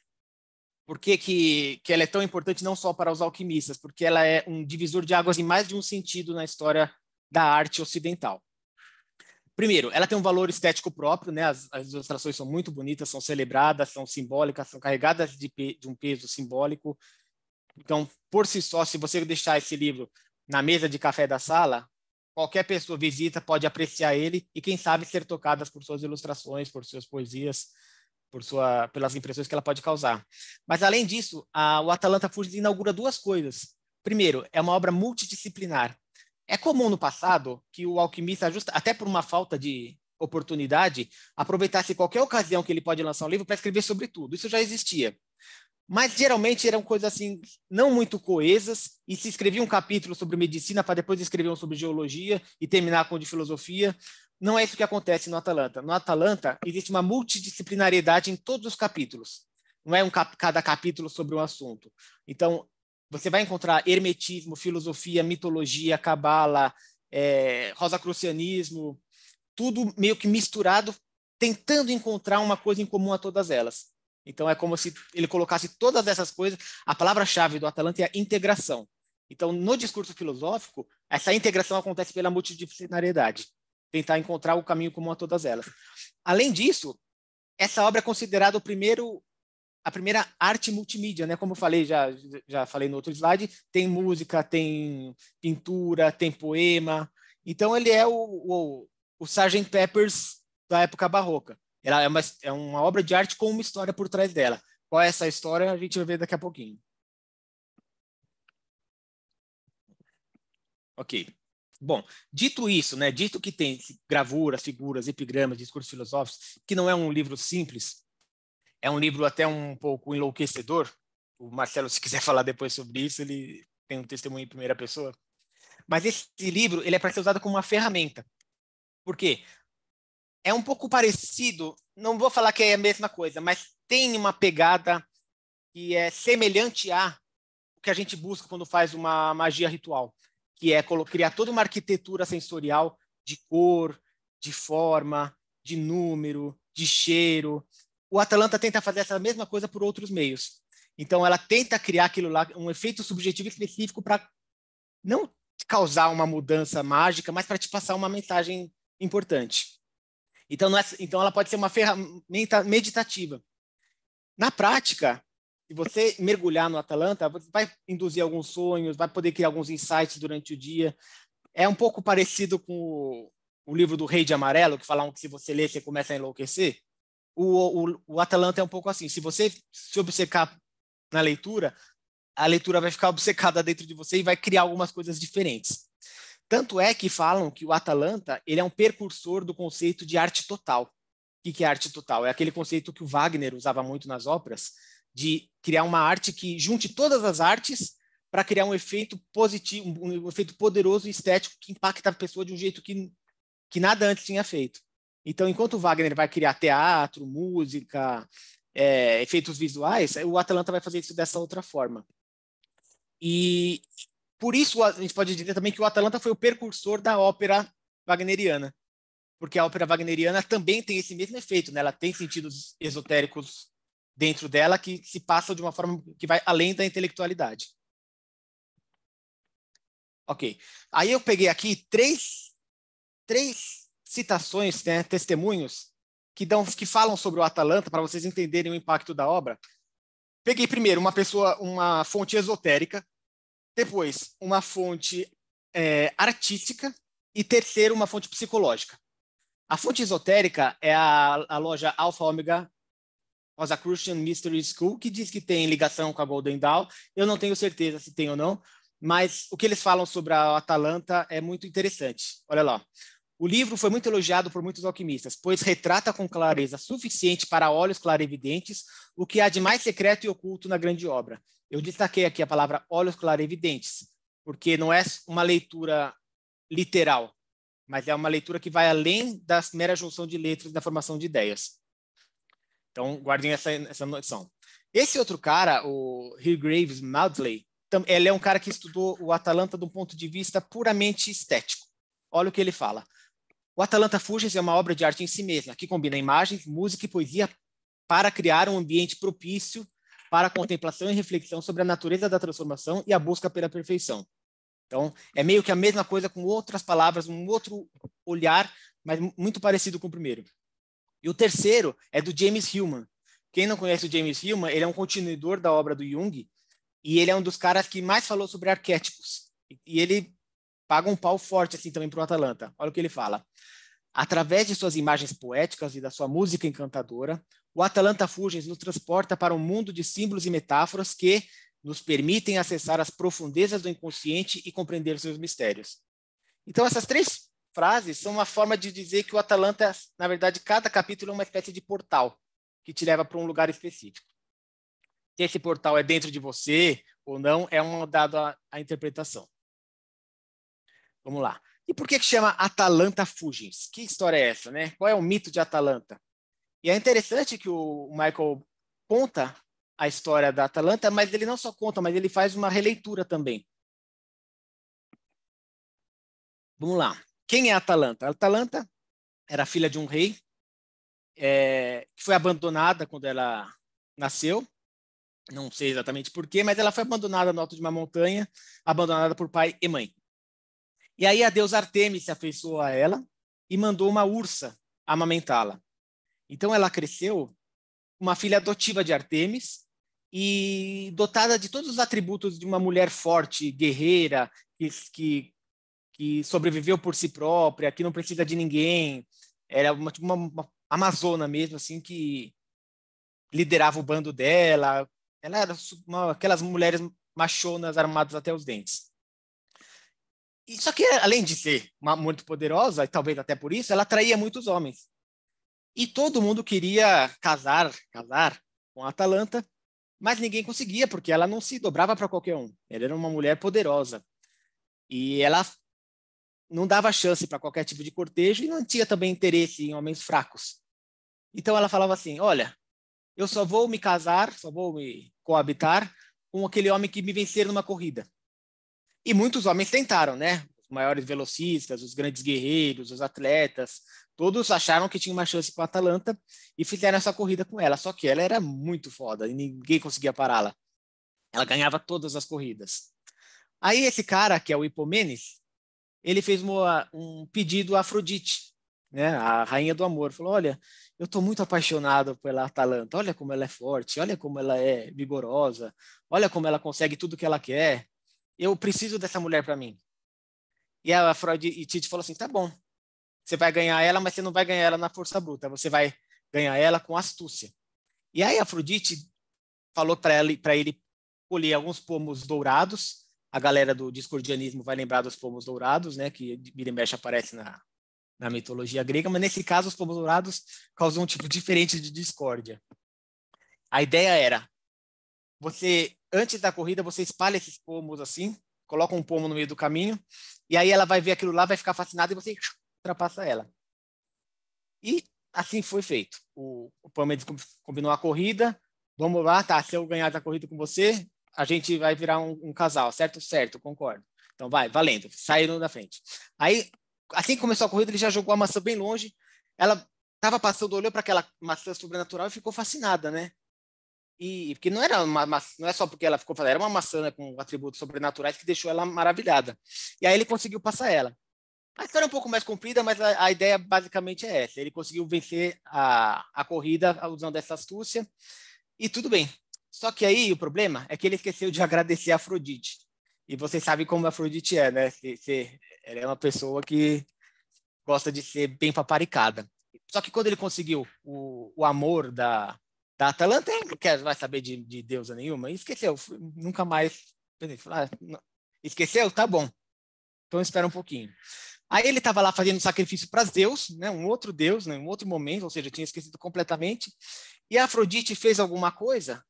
Por que, que, que ela é tão importante não só para os alquimistas? Porque ela é um divisor de águas em mais de um sentido na história da arte ocidental. Primeiro, ela tem um valor estético próprio, né? As, as ilustrações são muito bonitas, são celebradas, são simbólicas, são carregadas de, pe de um peso simbólico. Então, por si só, se você deixar esse livro na mesa de café da sala, qualquer pessoa visita pode apreciar ele e, quem sabe, ser tocadas por suas ilustrações, por suas poesias, por sua, pelas impressões que ela pode causar. Mas, além disso, a, o Atalanta Fugiens inaugura duas coisas. Primeiro, é uma obra multidisciplinar. É comum no passado que o alquimista, ajusta, até por uma falta de oportunidade, aproveitasse qualquer ocasião que ele pode lançar um livro para escrever sobre tudo. Isso já existia. Mas, geralmente, eram coisas assim, não muito coesas, e se escrevia um capítulo sobre medicina para depois escrever um sobre geologia e terminar com o de filosofia. Não é isso que acontece no Atalanta. No Atalanta, existe uma multidisciplinariedade em todos os capítulos. Não é um cap- cada capítulo sobre um assunto. Então, você vai encontrar hermetismo, filosofia, mitologia, cabala, é, rosacrucianismo, tudo meio que misturado, tentando encontrar uma coisa em comum a todas elas. Então, é como se ele colocasse todas essas coisas. A palavra-chave do Atalanta é a integração. Então, no discurso filosófico, essa integração acontece pela multidisciplinariedade. Tentar encontrar o caminho comum a todas elas. Além disso, essa obra é considerada o primeiro, a primeira arte multimídia, né? Como eu falei, já, já falei no outro slide, tem música, tem pintura, tem poema. Então, ele é o, o, o sargento Peppers da época barroca. Ela é uma, é uma obra de arte com uma história por trás dela. Qual é essa história? A gente vai ver daqui a pouquinho. Ok. Bom, dito isso, né, dito que tem gravuras, figuras, epigramas, discursos filosóficos, que não é um livro simples, é um livro até um pouco enlouquecedor. O Marcelo, se quiser falar depois sobre isso, ele tem um testemunho em primeira pessoa. Mas esse livro, ele é para ser usado como uma ferramenta. Por quê? É um pouco parecido, não vou falar que é a mesma coisa, mas tem uma pegada que é semelhante a o que a gente busca quando faz uma magia ritual, que é criar toda uma arquitetura sensorial de cor, de forma, de número, de cheiro. O Atalanta tenta fazer essa mesma coisa por outros meios. Então, ela tenta criar aquilo lá, um efeito subjetivo específico para não causar uma mudança mágica, mas para te passar uma mensagem importante. Então, não é, então, ela pode ser uma ferramenta meditativa. Na prática, se você mergulhar no Atalanta, vai induzir alguns sonhos, vai poder criar alguns insights durante o dia. É um pouco parecido com o, o livro do Rei de Amarelo, que falam que se você lê, você começa a enlouquecer. O, o, o Atalanta é um pouco assim. Se você se obcecar na leitura, a leitura vai ficar obcecada dentro de você e vai criar algumas coisas diferentes. Tanto é que falam que o Atalanta ele é um precursor do conceito de arte total. O que é arte total? É aquele conceito que o Wagner usava muito nas óperas, de criar uma arte que junte todas as artes para criar um efeito positivo, um efeito poderoso e estético que impacta a pessoa de um jeito que, que nada antes tinha feito. Então, enquanto o Wagner vai criar teatro, música, é, efeitos visuais, o Atalanta vai fazer isso dessa outra forma. E por isso a gente pode dizer também que o Atalanta foi o precursor da ópera wagneriana, porque a ópera wagneriana também tem esse mesmo efeito, né? Ela tem sentidos esotéricos dentro dela, que se passa de uma forma que vai além da intelectualidade. Ok. Aí eu peguei aqui três, três citações, né, testemunhos, que, dão, que falam sobre o Atalanta, para vocês entenderem o impacto da obra. Peguei primeiro uma pessoa, uma fonte esotérica, depois uma fonte é, artística e terceiro uma fonte psicológica. A fonte esotérica é a, a loja Alpha Omega Rosa Christian Mystery School, que diz que tem ligação com a Golden Dawn. Eu não tenho certeza se tem ou não, mas o que eles falam sobre a Atalanta é muito interessante. Olha lá. O livro foi muito elogiado por muitos alquimistas, pois retrata com clareza suficiente para olhos clarividentes o que há de mais secreto e oculto na grande obra. Eu destaquei aqui a palavra olhos clarividentes, porque não é uma leitura literal, mas é uma leitura que vai além da mera junção de letras e da formação de ideias. Então, guardem essa, essa noção. Esse outro cara, o Hargraves Maudslay, ele é um cara que estudou o Atalanta de um ponto de vista puramente estético. Olha o que ele fala. O Atalanta Fugiens é uma obra de arte em si mesma, que combina imagens, música e poesia para criar um ambiente propício para a contemplação e reflexão sobre a natureza da transformação e a busca pela perfeição. Então, é meio que a mesma coisa com outras palavras, um outro olhar, mas muito parecido com o primeiro. E o terceiro é do James Hillman. Quem não conhece o James Hillman, ele é um continuador da obra do Jung e ele é um dos caras que mais falou sobre arquétipos. E ele paga um pau forte assim também para o Atalanta. Olha o que ele fala. Através de suas imagens poéticas e da sua música encantadora, o Atalanta Fugiens nos transporta para um mundo de símbolos e metáforas que nos permitem acessar as profundezas do inconsciente e compreender seus mistérios. Então, essas três frases são uma forma de dizer que o Atalanta, na verdade, cada capítulo é uma espécie de portal que te leva para um lugar específico. Se esse portal é dentro de você ou não, é um dado à, à interpretação. Vamos lá. E por que que chama Atalanta Fugiens? Que história é essa, né? Qual é o mito de Atalanta? E é interessante que o Michael conta a história da Atalanta, mas ele não só conta, mas ele faz uma releitura também. Vamos lá. Quem é Atalanta? A Atalanta era filha de um rei, é, que foi abandonada quando ela nasceu. Não sei exatamente porquê, mas ela foi abandonada no alto de uma montanha, abandonada por pai e mãe. E aí a deusa Artemis se afeiçoou a ela e mandou uma ursa amamentá-la. Então ela cresceu uma filha adotiva de Artemis e dotada de todos os atributos de uma mulher forte, guerreira, que, que, que sobreviveu por si própria, que não precisa de ninguém. Era uma, uma, uma amazona mesmo, assim, que liderava o bando dela. Ela era uma, aquelas mulheres machonas armadas até os dentes. E só que, além de ser uma, muito poderosa, e talvez até por isso, ela atraía muitos homens. E todo mundo queria casar, casar com a Atalanta, mas ninguém conseguia, porque ela não se dobrava para qualquer um. Ela era uma mulher poderosa. E ela não dava chance para qualquer tipo de cortejo e não tinha também interesse em homens fracos. Então ela falava assim, olha, eu só vou me casar, só vou me coabitar com aquele homem que me vencer numa corrida. E muitos homens tentaram, né? Os maiores velocistas, os grandes guerreiros, os atletas, todos acharam que tinha uma chance com a Atalanta e fizeram essa corrida com ela. Só que ela era muito foda e ninguém conseguia pará-la. Ela ganhava todas as corridas. Aí esse cara, que é o Hipomenes, ele fez uma, um pedido a Afrodite, né? A rainha do amor. Falou, olha, eu estou muito apaixonado pela Atalanta. Olha como ela é forte, olha como ela é vigorosa, olha como ela consegue tudo que ela quer. Eu preciso dessa mulher para mim. E a Afrodite falou assim, tá bom, você vai ganhar ela, mas você não vai ganhar ela na força bruta, você vai ganhar ela com astúcia. E aí a Afrodite falou para ele, para ele colher alguns pomos dourados, a galera do discordianismo vai lembrar dos pomos dourados, né, que vira e mexe aparece na, na mitologia grega, mas nesse caso os pomos dourados causam um tipo diferente de discórdia. A ideia era, você... Antes da corrida, você espalha esses pomos assim, coloca um pomo no meio do caminho, e aí ela vai ver aquilo lá, vai ficar fascinada e você ultrapassa ela. E assim foi feito. O, o Pâmedes combinou a corrida, vamos lá, tá, se eu ganhar da corrida com você, a gente vai virar um, um casal, certo? Certo, concordo. Então vai, valendo, saíram da frente. Aí, assim que começou a corrida, ele já jogou a maçã bem longe, ela estava passando, olhou para aquela maçã sobrenatural e ficou fascinada, né? E porque não era uma, não é só porque ela ficou falando, era uma maçã, né, com atributos sobrenaturais que deixou ela maravilhada. E aí ele conseguiu passar ela. A história é um pouco mais comprida, mas a, a ideia basicamente é essa. Ele conseguiu vencer a, a corrida usando essa astúcia e tudo bem. Só que aí o problema é que ele esqueceu de agradecer a Afrodite. E vocês sabem como a Afrodite é, né? Se, se, ela é uma pessoa que gosta de ser bem paparicada. Só que quando ele conseguiu o, o amor da Da Atalanta, ele não quer, vai saber de, de deusa nenhuma. Esqueceu, nunca mais. Esqueceu? Tá bom. Então espera um pouquinho. Aí ele estava lá fazendo um sacrifício para Zeus, né? Um outro deus, né? Um outro momento, ou seja, tinha esquecido completamente. E a Afrodite fez alguma coisa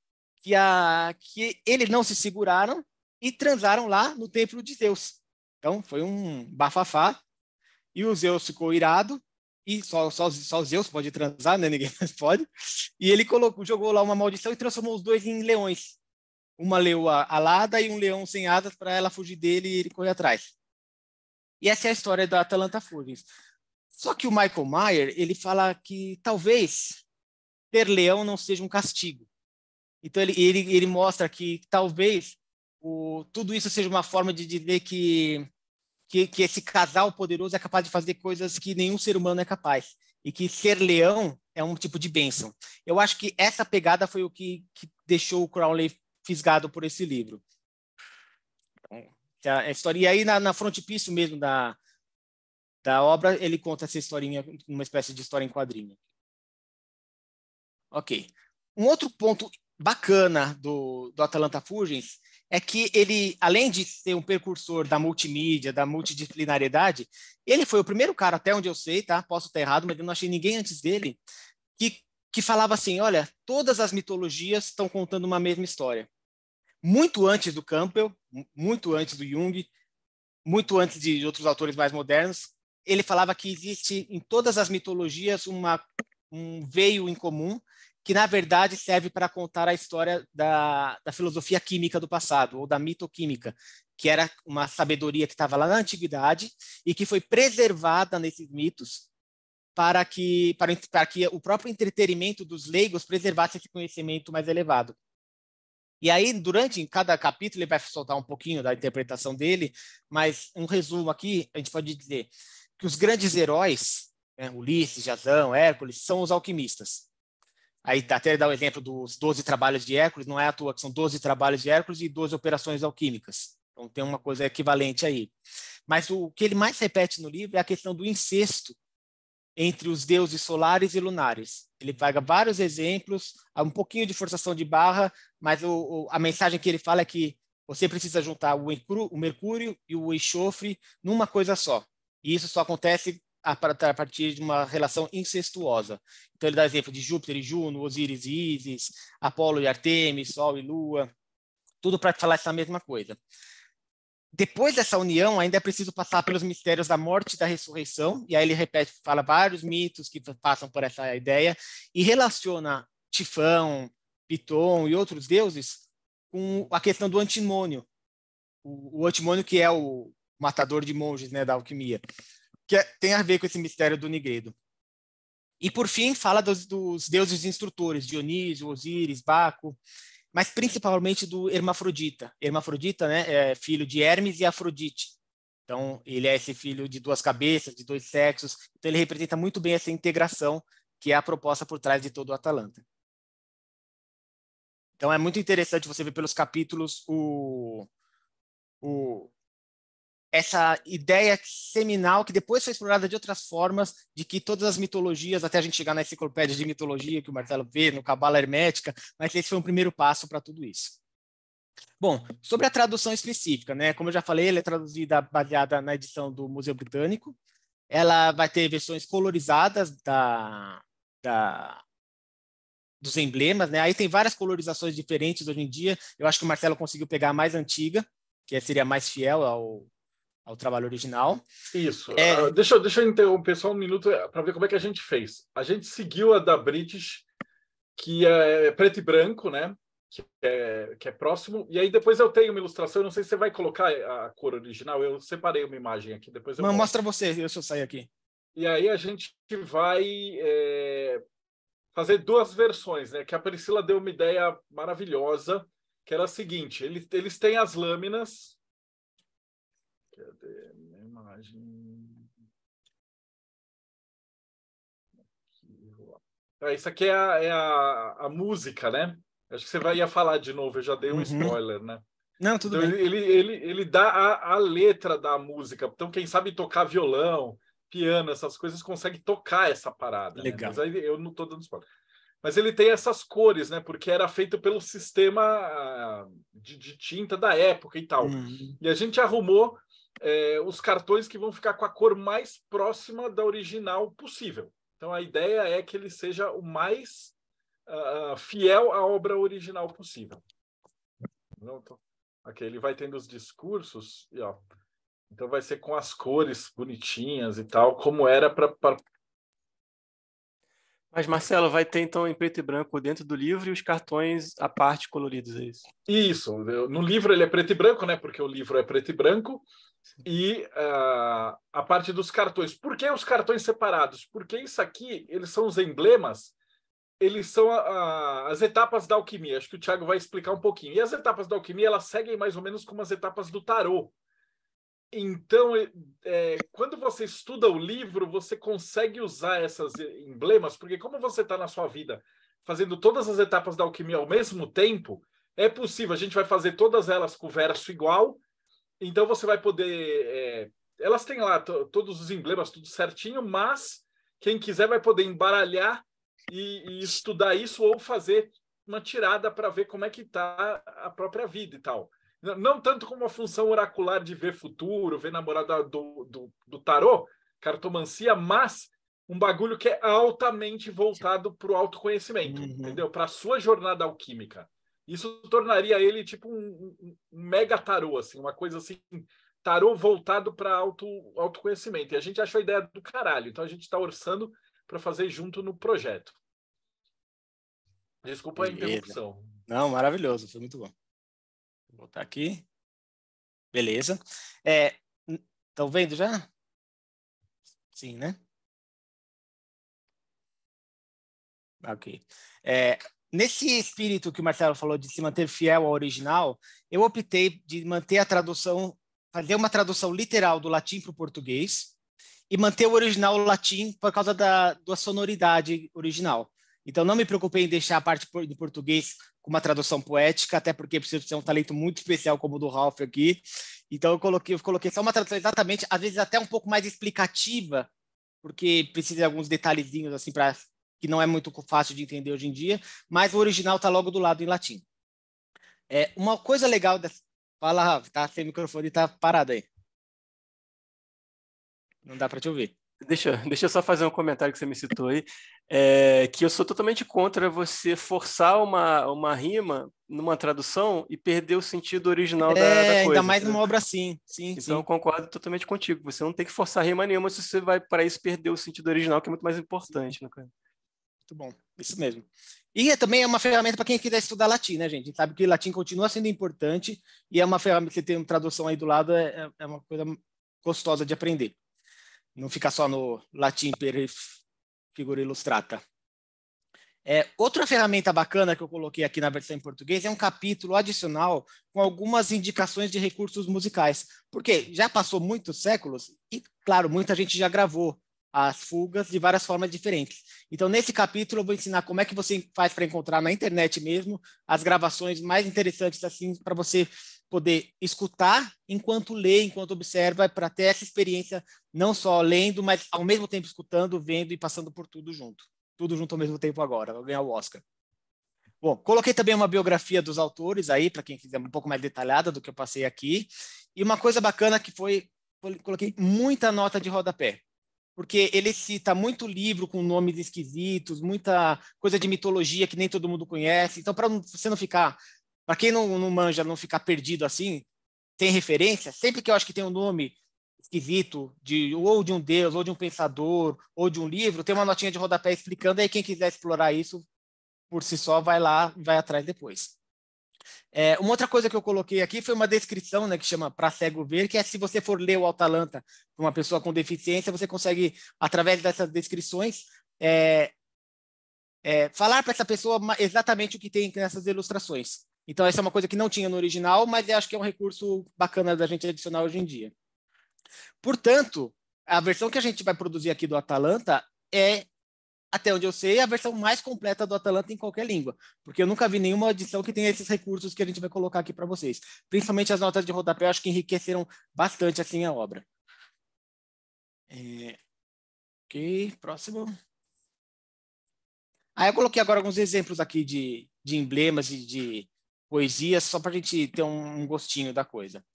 que, a, que eles não se seguraram e transaram lá no templo de Zeus. Então foi um bafafá. E o Zeus ficou irado. E só, só, só Zeus pode transar, né? Ninguém mais pode. E ele colocou, jogou lá uma maldição e transformou os dois em leões. Uma leoa alada e um leão sem asas para ela fugir dele e ele correr atrás. E essa é a história da Atalanta Fugiens. Só que o Michael Maier, ele fala que talvez ter leão não seja um castigo. Então ele, ele, ele mostra que talvez o, tudo isso seja uma forma de dizer que Que, que esse casal poderoso é capaz de fazer coisas que nenhum ser humano é capaz. E que ser leão é um tipo de bênção. Eu acho que essa pegada foi o que, que deixou o Crowley fisgado por esse livro. Então, a história, e aí, na, na frontispício mesmo da, da obra, ele conta essa historinha, uma espécie de história em quadrinho. Ok. Um outro ponto bacana do, do Atalanta Fugiens é que ele, além de ser um precursor da multimídia, da multidisciplinariedade, ele foi o primeiro cara, até onde eu sei, tá? Posso estar errado, mas eu não achei ninguém antes dele, que, que falava assim, olha, todas as mitologias estão contando uma mesma história. Muito antes do Campbell, muito antes do Jung, muito antes de outros autores mais modernos, ele falava que existe em todas as mitologias uma, um veio em comum, que na verdade serve para contar a história da, da filosofia química do passado, ou da mitoquímica, que era uma sabedoria que estava lá na antiguidade e que foi preservada nesses mitos para que, para, para que o próprio entretenimento dos leigos preservasse esse conhecimento mais elevado. E aí, durante em cada capítulo, ele vai soltar um pouquinho da interpretação dele, mas um resumo aqui, a gente pode dizer que os grandes heróis, né, Ulisses, Jasão, Hércules, são os alquimistas. Aí até ele dá o exemplo dos doze trabalhos de Hércules, não é à toa que são doze trabalhos de Hércules e doze operações alquímicas. Então tem uma coisa equivalente aí. Mas o que ele mais repete no livro é a questão do incesto entre os deuses solares e lunares. Ele pega vários exemplos, um pouquinho de forçação de barra, mas o, o, a mensagem que ele fala é que você precisa juntar o, o mercúrio e o enxofre numa coisa só. E isso só acontece a partir de uma relação incestuosa. Então, ele dá exemplo de Júpiter e Juno, Osíris e Ísis, Apolo e Artemis, Sol e Lua, tudo para falar essa mesma coisa. Depois dessa união, ainda é preciso passar pelos mistérios da morte e da ressurreição, e aí ele repete, fala vários mitos que passam por essa ideia, e relaciona Tifão, Piton e outros deuses com a questão do antimônio. O, o antimônio que é o matador de monges, né, da alquimia, que tem a ver com esse mistério do Nigredo. E, por fim, fala dos, dos deuses instrutores, Dionísio, Osíris, Baco, mas principalmente do Hermafrodita. Hermafrodita, né, é filho de Hermes e Afrodite. Então, ele é esse filho de duas cabeças, de dois sexos. Então, ele representa muito bem essa integração, que é a proposta por trás de todo o Atalanta. Então, é muito interessante você ver pelos capítulos o... o essa ideia seminal que depois foi explorada de outras formas, de que todas as mitologias, até a gente chegar na enciclopédia de mitologia que o Marcelo vê, no Cabala Hermética, mas esse foi um primeiro passo para tudo isso. Bom, sobre a tradução específica, né? Como eu já falei, ela é traduzida baseada na edição do Museu Britânico. Ela vai ter versões colorizadas da, da, dos emblemas, né? Aí tem várias colorizações diferentes hoje em dia. Eu acho que o Marcelo conseguiu pegar a mais antiga, que seria mais fiel ao ao trabalho original. Isso. É... Deixa, deixa eu interromper só um minuto para ver como é que a gente fez. A gente seguiu a da British, que é preto e branco, né? Que é, que é próximo. E aí depois eu tenho uma ilustração. Eu não sei se você vai colocar a cor original. Eu separei uma imagem aqui. Depois eu Mas mostra você, deixa eu sair aqui. E aí a gente vai é, fazer duas versões, né? Que a Priscila deu uma ideia maravilhosa, que era a seguinte. Eles, eles têm as lâminas... Cadê minha imagem? Ah, isso aqui é, a, é a, a música, né? Acho que você vai, ia falar de novo, eu já dei um uhum. spoiler, né? Não, tudo então, bem. Ele, ele, ele dá a, a letra da música. Então, quem sabe tocar violão, piano, essas coisas, consegue tocar essa parada. Legal. Né? Mas aí eu não estou dando spoiler. Mas ele tem essas cores, né? Porque era feito pelo sistema de, de tinta da época e tal. Uhum. E a gente arrumou É, os cartões que vão ficar com a cor mais próxima da original possível. Então, a ideia é que ele seja o mais uh, fiel à obra original possível. Não tô... okay, ele vai tendo os discursos, e, ó, então vai ser com as cores bonitinhas e tal, como era para... Pra... Mas, Marcelo, vai ter, então, em preto e branco dentro do livro e os cartões à parte coloridos, é isso? Isso. No livro ele é preto e branco, né? Porque o livro é preto e branco. E uh, a parte dos cartões. Por que os cartões separados? Porque isso aqui, eles são os emblemas, eles são a, a, as etapas da alquimia. Acho que o Thiago vai explicar um pouquinho. E as etapas da alquimia, elas seguem mais ou menos como as etapas do tarô. Então, é, quando você estuda o livro, você consegue usar esses emblemas, porque como você está na sua vida fazendo todas as etapas da alquimia ao mesmo tempo, é possível, a gente vai fazer todas elas com o verso igual. Então, você vai poder... É, elas têm lá todos os emblemas, tudo certinho, mas quem quiser vai poder embaralhar e, e estudar isso ou fazer uma tirada para ver como é que está a própria vida e tal. Não tanto como uma função oracular de ver futuro, ver namorada do, do, do tarô, cartomancia, mas um bagulho que é altamente voltado para o autoconhecimento, uhum. entendeu? Para a sua jornada alquímica. Isso tornaria ele tipo um, um mega tarô, assim, uma coisa assim, tarô voltado para auto, autoconhecimento. E a gente achou a ideia do caralho, então a gente está orçando para fazer junto no projeto. Desculpa a interrupção. Não, maravilhoso, foi muito bom. Vou botar aqui. Beleza. É, estão vendo já? Sim, né? Ok. É, nesse espírito que o Marcelo falou de se manter fiel ao original, eu optei de manter a tradução, fazer uma tradução literal do latim para o português e manter o original latim por causa da, da sonoridade original. Então, não me preocupei em deixar a parte de português com uma tradução poética, até porque precisa ter um talento muito especial como o do Ralph aqui. Então, eu coloquei, eu coloquei só uma tradução exatamente, às vezes até um pouco mais explicativa, porque precisa de alguns detalhezinhos, assim, pra, que não é muito fácil de entender hoje em dia, mas o original está logo do lado em latim. É, uma coisa legal... Dessa... Fala, Ralph, tá sem microfone, tá parado aí. Não dá para te ouvir. Deixa, deixa eu só fazer um comentário que você me citou aí, é, que eu sou totalmente contra você forçar uma, uma rima numa tradução e perder o sentido original é, da, da coisa. É, ainda mais numa obra assim. Sim, então sim. Eu concordo totalmente contigo, você não tem que forçar rima nenhuma se você vai para isso perder o sentido original, que é muito mais importante. Né, cara? Muito bom, isso mesmo. E é, também é uma ferramenta para quem quiser estudar latim, né, gente? A gente sabe que latim continua sendo importante e é uma ferramenta que tem uma tradução aí do lado, é, é uma coisa gostosa de aprender. Não ficar só no latim per figura ilustrata. É, outra ferramenta bacana que eu coloquei aqui na versão em português é um capítulo adicional com algumas indicações de recursos musicais. Porque já passou muitos séculos e, claro, muita gente já gravou as fugas de várias formas diferentes. Então, nesse capítulo, eu vou ensinar como é que você faz para encontrar na internet mesmo as gravações mais interessantes assim para você poder escutar enquanto lê, enquanto observa, para ter essa experiência não só lendo, mas ao mesmo tempo escutando, vendo e passando por tudo junto. Tudo junto ao mesmo tempo agora, vai ganhar o Oscar. Bom, coloquei também uma biografia dos autores aí, para quem quiser um pouco mais detalhada do que eu passei aqui. E uma coisa bacana que foi, coloquei muita nota de rodapé, porque ele cita muito livro com nomes esquisitos, muita coisa de mitologia que nem todo mundo conhece. Então, para você não ficar... Para quem não, não manja, não ficar perdido assim, tem referência, sempre que eu acho que tem um nome esquisito, de, ou de um deus, ou de um pensador, ou de um livro, tem uma notinha de rodapé explicando, aí quem quiser explorar isso por si só, vai lá e vai atrás depois. É, uma outra coisa que eu coloquei aqui foi uma descrição, né, que chama Para Cego Ver, que é se você for ler o Atalanta para uma pessoa com deficiência, você consegue, através dessas descrições, é, é, falar para essa pessoa exatamente o que tem nessas ilustrações. Então, essa é uma coisa que não tinha no original, mas eu acho que é um recurso bacana da gente adicionar hoje em dia. Portanto, a versão que a gente vai produzir aqui do Atalanta é, até onde eu sei, a versão mais completa do Atalanta em qualquer língua, porque eu nunca vi nenhuma edição que tenha esses recursos que a gente vai colocar aqui para vocês. Principalmente as notas de rodapé, eu acho que enriqueceram bastante assim a obra. É... Ok, próximo. Ah, eu coloquei agora alguns exemplos aqui de, de emblemas e de... poesias, só para a gente ter um gostinho da coisa.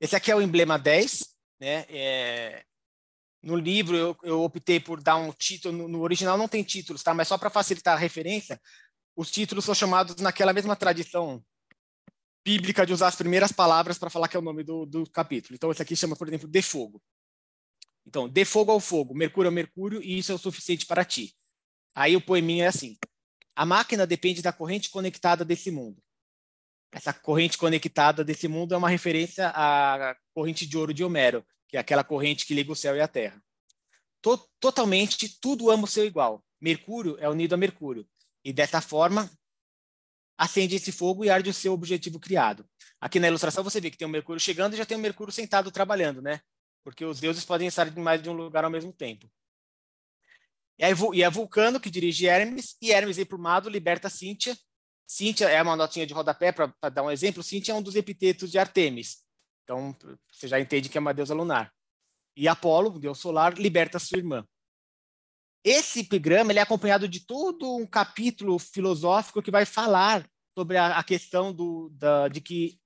Esse aqui é o emblema dez, né? É... No livro eu, eu optei por dar um título, no original não tem títulos, tá? Mas só para facilitar a referência, os títulos são chamados naquela mesma tradição bíblica de usar as primeiras palavras para falar que é o nome do, do capítulo. Então esse aqui chama, por exemplo, de fogo. Então, de fogo ao fogo, mercúrio ao mercúrio, e isso é o suficiente para ti. Aí o poeminha é assim: a máquina depende da corrente conectada desse mundo. Essa corrente conectada desse mundo é uma referência à corrente de ouro de Homero, que é aquela corrente que liga o céu e a terra. Totalmente, tudo ama o seu igual. Mercúrio é unido a Mercúrio. E dessa forma, acende esse fogo e arde o seu objetivo criado. Aqui na ilustração você vê que tem o Mercúrio chegando e já tem o Mercúrio sentado trabalhando, né? Porque os deuses podem estar em mais de um lugar ao mesmo tempo. E é Vulcano que dirige Hermes, e Hermes emplumado liberta Cíntia. Cíntia é uma notinha de rodapé, para dar um exemplo. Cíntia é um dos epítetos de Artemis. Então, você já entende que é uma deusa lunar. E Apolo, deus solar, liberta sua irmã. Esse epigrama ele é acompanhado de todo um capítulo filosófico que vai falar sobre a, a questão do, da, de, que,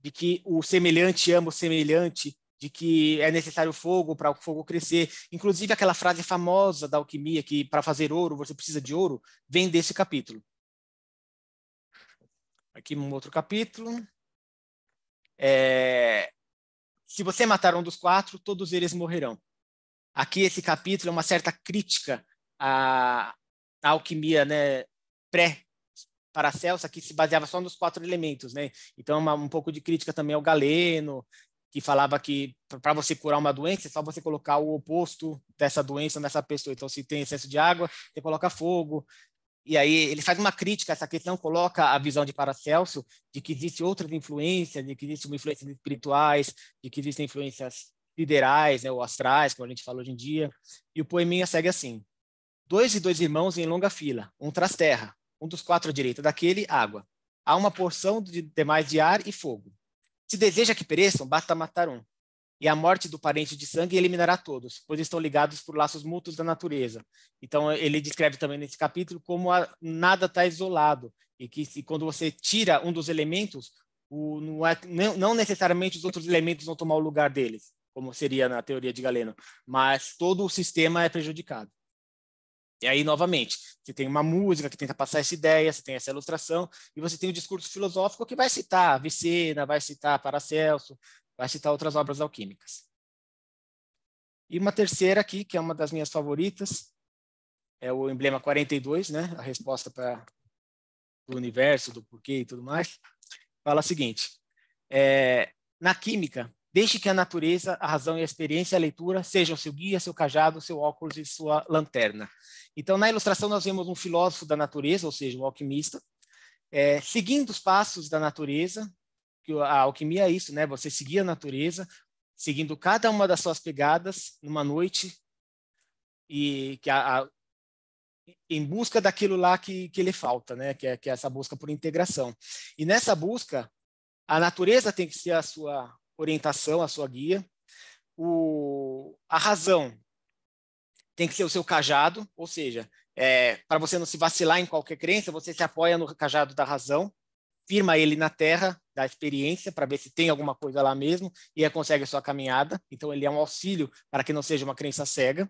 de que o semelhante ama o semelhante, de que é necessário fogo para o fogo crescer. Inclusive, aquela frase famosa da alquimia, que para fazer ouro você precisa de ouro, vem desse capítulo. Aqui um outro capítulo. É... Se você matar um dos quatro, todos eles morrerão. Aqui esse capítulo é uma certa crítica à, à alquimia, né, pré-Paracelso, que se baseava só nos quatro elementos, né? Então, uma, um pouco de crítica também ao Galeno, que falava que para você curar uma doença, é só você colocar o oposto dessa doença nessa pessoa. Então, se tem excesso de água, você coloca fogo. E aí ele faz uma crítica a essa questão, coloca a visão de Paracelso de que existem outras influências, de que existem influências espirituais, de que existem influências siderais, né, ou astrais, como a gente fala hoje em dia. E o poeminha segue assim. Dois e dois irmãos em longa fila, um traz terra, um dos quatro à direita daquele, água. Há uma porção de demais de ar e fogo. Se deseja que pereçam, basta matar um. E a morte do parente de sangue eliminará todos, pois estão ligados por laços mútuos da natureza. Então, ele descreve também nesse capítulo como a, nada está isolado, e que se, quando você tira um dos elementos, o, não, é, não, não necessariamente os outros elementos vão tomar o lugar deles, como seria na teoria de Galeno, mas todo o sistema é prejudicado. E aí, novamente, você tem uma música que tenta passar essa ideia, você tem essa ilustração, e você tem o discurso filosófico que vai citar Avicena, vai citar Paracelso, vai citar outras obras alquímicas. E uma terceira aqui, que é uma das minhas favoritas, é o emblema quarenta e dois, né? A resposta para o universo, do porquê e tudo mais, fala o seguinte, é, na química, deixe que a natureza, a razão e a experiência, a leitura, sejam seu guia, seu cajado, seu óculos e sua lanterna. Então, na ilustração, nós vemos um filósofo da natureza, ou seja, um alquimista, é, seguindo os passos da natureza, que a alquimia é isso, né? Você seguir a natureza, seguindo cada uma das suas pegadas numa noite, e que a, a, em busca daquilo lá que, que lhe falta, né? Que é, que é essa busca por integração. E nessa busca, a natureza tem que ser a sua orientação, a sua guia, o, a razão tem que ser o seu cajado, ou seja, é, para você não se vacilar em qualquer crença, você se apoia no cajado da razão, firma ele na terra da experiência para ver se tem alguma coisa lá mesmo e aí consegue a sua caminhada, então ele é um auxílio para que não seja uma crença cega.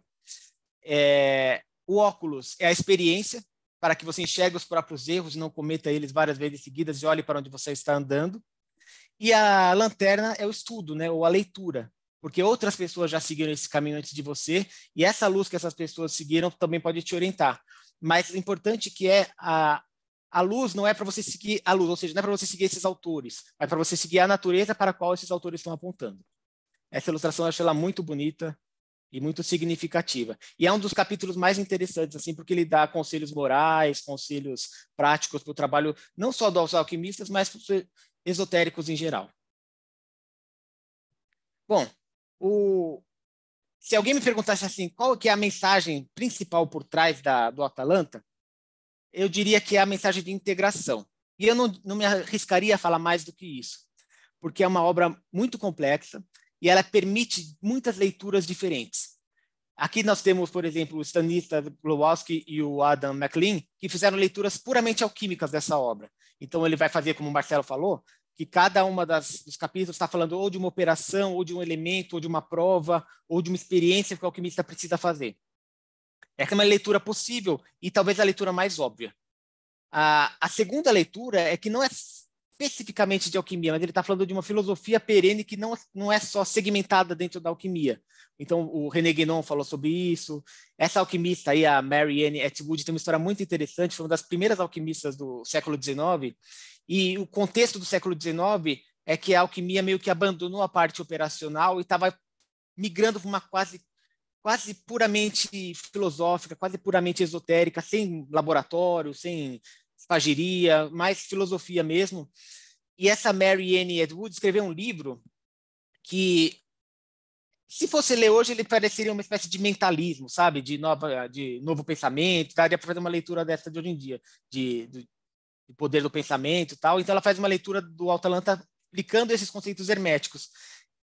É, o óculos é a experiência para que você enxergue os próprios erros e não cometa eles várias vezes seguidas e olhe para onde você está andando. E a lanterna é o estudo, né, ou a leitura, porque outras pessoas já seguiram esse caminho antes de você, e essa luz que essas pessoas seguiram também pode te orientar. Mas o importante que é a, a luz não é para você seguir a luz, ou seja, não é para você seguir esses autores, mas para você seguir a natureza para a qual esses autores estão apontando. Essa ilustração eu acho ela muito bonita e muito significativa. E é um dos capítulos mais interessantes, assim, porque ele dá conselhos morais, conselhos práticos para o trabalho, não só dos alquimistas, mas para esotéricos em geral. Bom, o... se alguém me perguntasse assim, qual que é a mensagem principal por trás da, do Atalanta, eu diria que é a mensagem de integração. E eu não, não me arriscaria a falar mais do que isso, porque é uma obra muito complexa e ela permite muitas leituras diferentes. Aqui nós temos, por exemplo, o Stanislav Glowacki e o Adam MacLean, que fizeram leituras puramente alquímicas dessa obra. Então, ele vai fazer, como o Marcelo falou, que cada uma das, dos capítulos está falando ou de uma operação, ou de um elemento, ou de uma prova, ou de uma experiência que o alquimista precisa fazer. Essa é uma leitura possível e talvez a leitura mais óbvia. A, a segunda leitura é que não é especificamente de alquimia, mas ele está falando de uma filosofia perene que não, não é só segmentada dentro da alquimia. Então, o René Guénon falou sobre isso. Essa alquimista aí, a Marianne Atwood, tem uma história muito interessante, foi uma das primeiras alquimistas do século dezenove, e o contexto do século dezenove é que a alquimia meio que abandonou a parte operacional e estava migrando para uma quase, quase puramente filosófica, quase puramente esotérica, sem laboratório, sem pagiria, mais filosofia mesmo. E essa Marianne Atwood escreveu um livro que, se fosse ler hoje, ele pareceria uma espécie de mentalismo, sabe? De, nova, de novo pensamento, daria para fazer uma leitura dessa de hoje em dia, de, de, de poder do pensamento e tal. Então, ela faz uma leitura do Atalanta aplicando esses conceitos herméticos.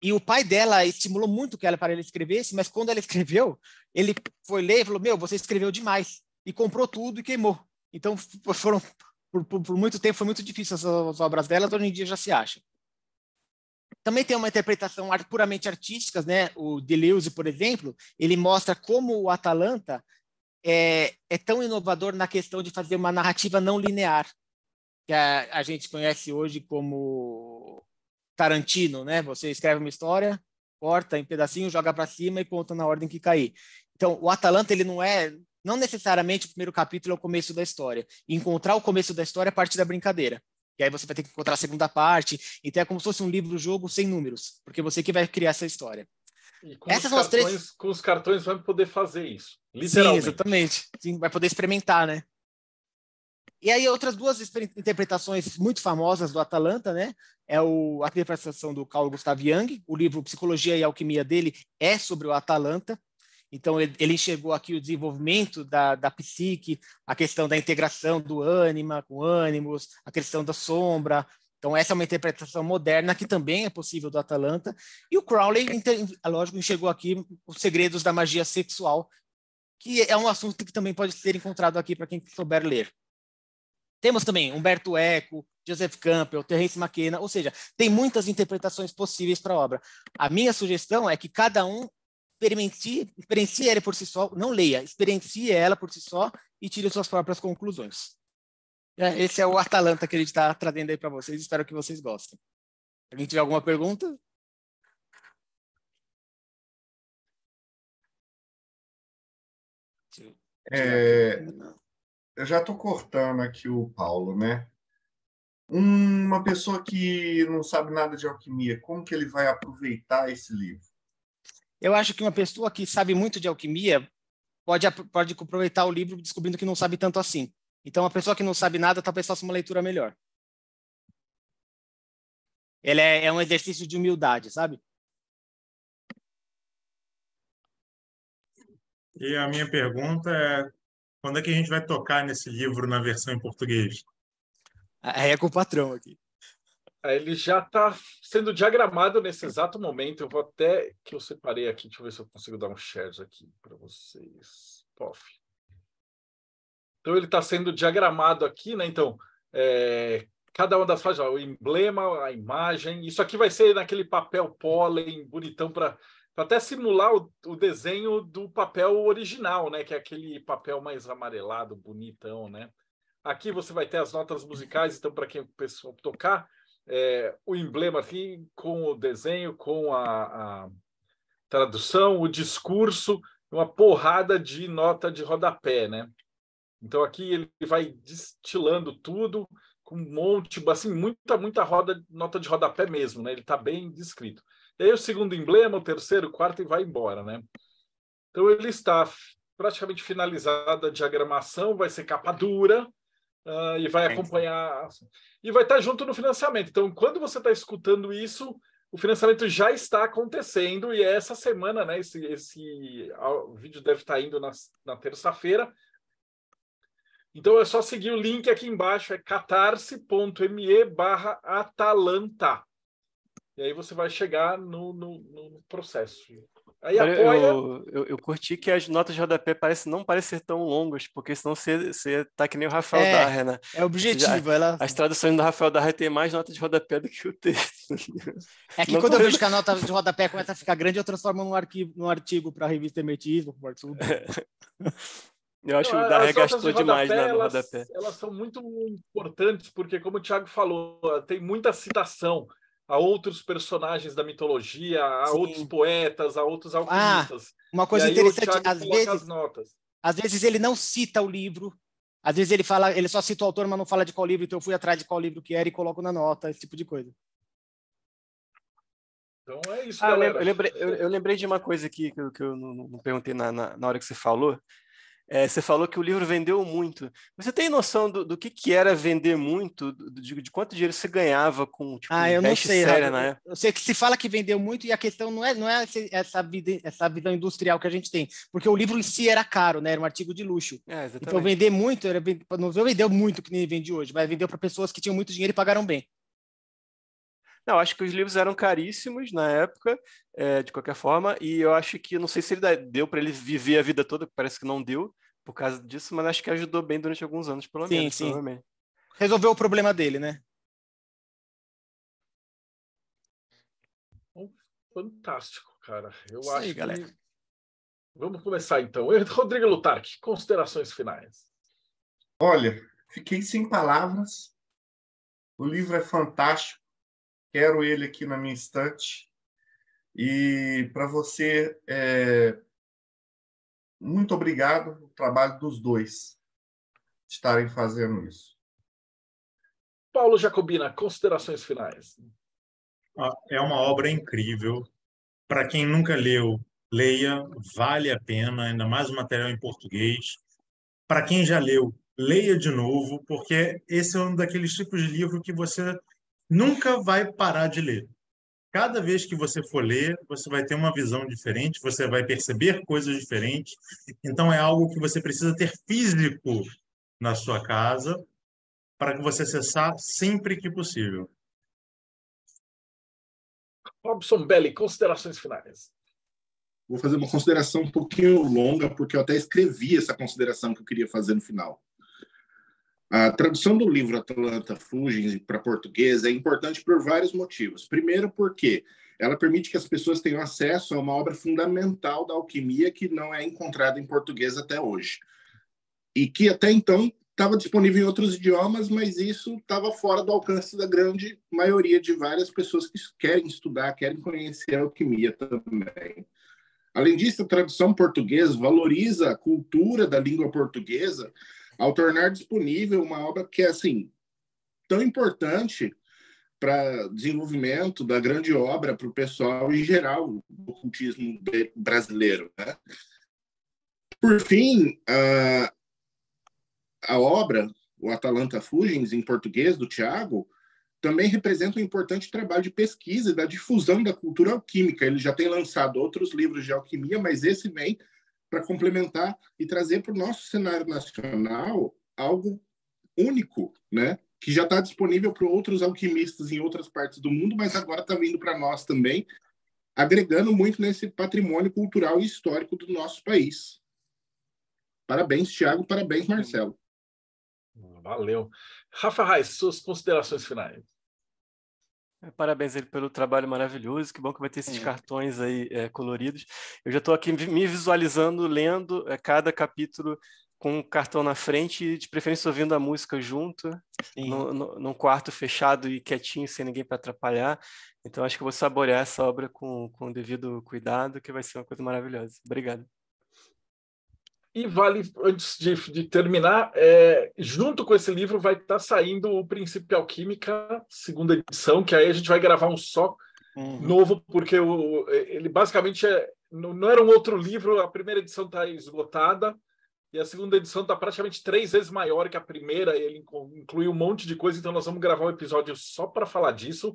E o pai dela estimulou muito que ela para ele escrevesse, mas quando ela escreveu, ele foi ler e falou, meu, você escreveu demais. E comprou tudo e queimou. Então, foram, por, por, por muito tempo, foi muito difícil as, as obras dela, hoje em dia já se acham. Também tem uma interpretação puramente artística, né? O Deleuze, por exemplo, ele mostra como o Atalanta é, é tão inovador na questão de fazer uma narrativa não linear, que a, a gente conhece hoje como Tarantino, né? Você escreve uma história, corta em pedacinho, joga para cima e conta na ordem que cair. Então, o Atalanta, ele não é, não necessariamente o primeiro capítulo é o começo da história. Encontrar o começo da história é parte da brincadeira. E aí você vai ter que encontrar a segunda parte. Então é como se fosse um livro-jogo sem números, porque você que vai criar essa história. E com, Essas os cartões, três... com os cartões vai poder fazer isso, literalmente. Sim, exatamente. Sim, vai poder experimentar, né? E aí outras duas interpretações muito famosas do Atalanta, né? É o, a interpretação do Carl Gustav Jung. O livro Psicologia e Alquimia dele é sobre o Atalanta. Então, ele enxergou aqui o desenvolvimento da, da psique, a questão da integração do ânima com ânimos, a questão da sombra. Então, essa é uma interpretação moderna que também é possível do Atalanta. E o Crowley, lógico, enxergou aqui os segredos da magia sexual, que é um assunto que também pode ser encontrado aqui para quem souber ler. Temos também Humberto Eco, Joseph Campbell, Terence McKenna, ou seja, tem muitas interpretações possíveis para a obra. A minha sugestão é que cada um Experimente, experiencie ela por si só, não leia, experiencie ela por si só e tire suas próprias conclusões. Esse é o Atalanta que a gente está trazendo aí para vocês, espero que vocês gostem. Alguém tiver alguma pergunta? É, eu já estou cortando aqui o Paulo, né? Uma pessoa que não sabe nada de alquimia, como que ele vai aproveitar esse livro? Eu acho que uma pessoa que sabe muito de alquimia pode, pode aproveitar o livro descobrindo que não sabe tanto assim. Então, uma pessoa que não sabe nada talvez faça uma leitura melhor. Ele é, é um exercício de humildade, sabe? E a minha pergunta é, quando é que a gente vai tocar nesse livro na versão em português? Aí é com o patrão aqui. Ele já está sendo diagramado nesse exato momento. Eu vou até... que eu separei aqui. Deixa eu ver se eu consigo dar um shares aqui para vocês. Pof. Então, ele está sendo diagramado aqui, né? Então, é, cada uma das páginas, o emblema, a imagem. Isso aqui vai ser naquele papel pólen bonitão para até simular o, o desenho do papel original, né? Que é aquele papel mais amarelado, bonitão, né? Aqui você vai ter as notas musicais. Então, para quem o pessoal tocar... É, o emblema aqui, com o desenho, com a, a tradução, o discurso, uma porrada de nota de rodapé, né? Então, aqui ele vai destilando tudo com um monte, assim, muita, muita roda, nota de rodapé mesmo, né? Ele está bem descrito. E aí o segundo emblema, o terceiro, o quarto, e vai embora, né? Então, ele está praticamente finalizada a diagramação, vai ser capa dura, Uh, e vai acompanhar e vai estar junto no financiamento. Então, quando você está escutando isso, o financiamento já está acontecendo e é essa semana, né? Esse, esse vídeo deve estar indo na, na terça-feira. Então, é só seguir o link aqui embaixo, é catarse ponto me barra Atalanta. E aí você vai chegar no, no, no processo. Aí apoia... eu, eu, eu curti que as notas de rodapé parece, não parecem ser tão longas, porque senão você, você tá que nem o Rafael é, Darra, né? É o objetivo. Já, ela... As traduções do Rafael Darra tem mais notas de rodapé do que o texto. É que não quando tô... eu vejo que a nota de rodapé começa a ficar grande, eu transformo num, arquivo, num artigo para a revista Hermetismo, para o Artsul. Eu acho que o Darra gastou de demais na no rodapé. Elas, elas são muito importantes, porque, como o Thiago falou, tem muita citação a outros personagens da mitologia, a Sim. outros poetas, a outros alquimistas. Ah, uma coisa interessante, às vezes, as notas. às vezes ele não cita o livro, às vezes ele fala, ele só cita o autor, mas não fala de qual livro, então eu fui atrás de qual livro que era e coloco na nota, esse tipo de coisa. Então é isso, ah, galera. Eu lembrei, eu, eu lembrei de uma coisa aqui que eu, que eu não, não perguntei na, na, na hora que você falou. É, você falou que o livro vendeu muito. Você tem noção do, do que, que era vender muito? Do, de, de quanto dinheiro você ganhava com tipo, ah, eu não sei, séria, né? Eu sei que se fala que vendeu muito e a questão não é, não é essa, vida, essa visão industrial que a gente tem. Porque o livro em si era caro, né? Era um artigo de luxo. É, então vender muito, era, não vendeu muito que nem vende hoje, mas vendeu para pessoas que tinham muito dinheiro e pagaram bem. Não, acho que os livros eram caríssimos na época, é, de qualquer forma, e eu acho que, não sei se ele deu para ele viver a vida toda, parece que não deu por causa disso, mas acho que ajudou bem durante alguns anos, pelo sim, menos. Sim, sim. Resolveu o problema dele, né? Fantástico, cara. Eu sim, acho galera. Que... Vamos começar, então. Rodrigo Lutarque, considerações finais. Olha, fiquei sem palavras. O livro é fantástico. Quero ele aqui na minha estante. E para você, é... muito obrigado pelo trabalho dos dois estarem fazendo isso. Paulo Jacobina, considerações finais. É uma obra incrível. Para quem nunca leu, leia, vale a pena, ainda mais o material em português. Para quem já leu, leia de novo, porque esse é um daqueles tipos de livro que você nunca vai parar de ler. Cada vez que você for ler, você vai ter uma visão diferente, você vai perceber coisas diferentes. Então, é algo que você precisa ter físico na sua casa para que você acessar sempre que possível. Robson Belli, considerações finais. Vou fazer uma consideração um pouquinho longa, porque eu até escrevi essa consideração que eu queria fazer no final. A tradução do livro Atalanta Fugiens para português é importante por vários motivos. Primeiro, porque ela permite que as pessoas tenham acesso a uma obra fundamental da alquimia que não é encontrada em português até hoje. E que até então estava disponível em outros idiomas, mas isso estava fora do alcance da grande maioria de várias pessoas que querem estudar, querem conhecer a alquimia também. Além disso, a tradução portuguesa valoriza a cultura da língua portuguesa ao tornar disponível uma obra que é assim, tão importante para o desenvolvimento da grande obra para o pessoal em geral do ocultismo brasileiro, né? Por fim, a A obra, o Atalanta Fugiens, em português, do Tiago, também representa um importante trabalho de pesquisa e da difusão da cultura alquímica. Ele já tem lançado outros livros de alquimia, mas esse vem para complementar e trazer para o nosso cenário nacional algo único, né? Que já está disponível para outros alquimistas em outras partes do mundo, mas agora está vindo para nós também, agregando muito nesse patrimônio cultural e histórico do nosso país. Parabéns, Tiago. Parabéns, Marcelo. Valeu. Rafa Reis, suas considerações finais. Parabéns ele pelo trabalho maravilhoso, que bom que vai ter esses é. cartões aí é, coloridos. Eu já estou aqui me visualizando, lendo é, cada capítulo com um cartão na frente e de preferência ouvindo a música junto, no, no, num quarto fechado e quietinho, sem ninguém para atrapalhar. Então acho que eu vou saborear essa obra com, com o devido cuidado, que vai ser uma coisa maravilhosa. Obrigado. E vale, antes de, de terminar, é, junto com esse livro vai estar tá saindo o Princípio Alquímica, segunda edição, que aí a gente vai gravar um só uhum. novo, porque o, ele basicamente é, não, não era um outro livro, a primeira edição está esgotada, e a segunda edição está praticamente três vezes maior que a primeira, ele inclui um monte de coisa, então nós vamos gravar um episódio só para falar disso,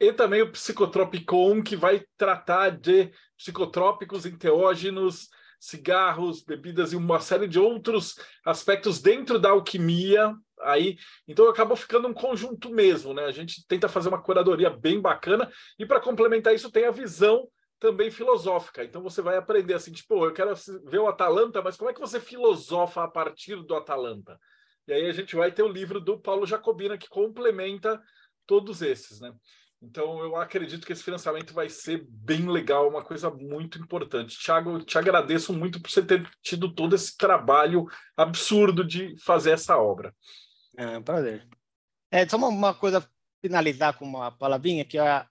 e também o Psicotrópico um, que vai tratar de psicotrópicos, enteógenos, cigarros, bebidas e uma série de outros aspectos dentro da alquimia. Aí, então acabou ficando um conjunto mesmo, né? A gente tenta fazer uma curadoria bem bacana e para complementar isso tem a visão também filosófica. Então você vai aprender assim, tipo, eu quero ver o Atalanta, mas como é que você filosofa a partir do Atalanta? E aí a gente vai ter o livro do Paulo Jacobina que complementa todos esses, né? Então, eu acredito que esse financiamento vai ser bem legal, uma coisa muito importante. Thiago, eu te agradeço muito por você ter tido todo esse trabalho absurdo de fazer essa obra. É um prazer. É, só uma, uma coisa, finalizar com uma palavrinha, que a,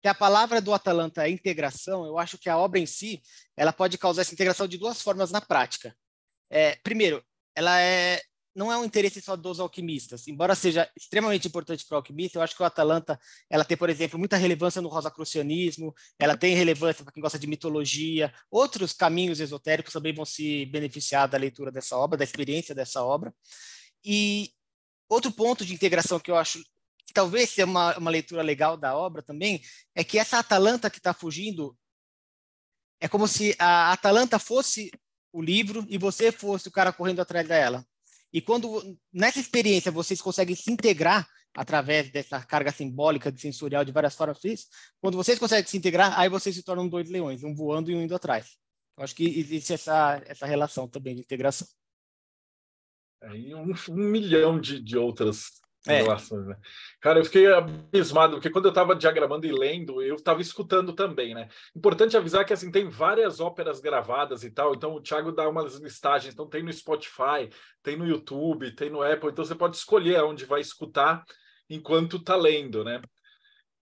que a palavra do Atalanta é integração. Eu acho que a obra em si, ela pode causar essa integração de duas formas na prática. É, primeiro, ela é... não é um interesse só dos alquimistas, embora seja extremamente importante para o alquimista. Eu acho que o Atalanta, ela tem, por exemplo, muita relevância no rosacrucianismo, ela tem relevância para quem gosta de mitologia, outros caminhos esotéricos também vão se beneficiar da leitura dessa obra, da experiência dessa obra. E outro ponto de integração que eu acho que talvez seja uma, uma leitura legal da obra também, é que essa Atalanta que está fugindo, é como se a Atalanta fosse o livro e você fosse o cara correndo atrás dela. E quando, nessa experiência, vocês conseguem se integrar, através dessa carga simbólica de sensorial de várias formas, quando vocês conseguem se integrar, aí vocês se tornam dois leões, um voando e um indo atrás. Eu acho que existe essa, essa relação também de integração. É, e um, um milhão de, de outras é. relações, né? Cara, eu fiquei abismado, porque quando eu estava diagramando e lendo, eu estava escutando também, né? Importante avisar que, assim, tem várias óperas gravadas e tal, então o Thiago dá umas listagens, então tem no Spotify, tem no YouTube, tem no Apple, então você pode escolher onde vai escutar enquanto tá lendo, né?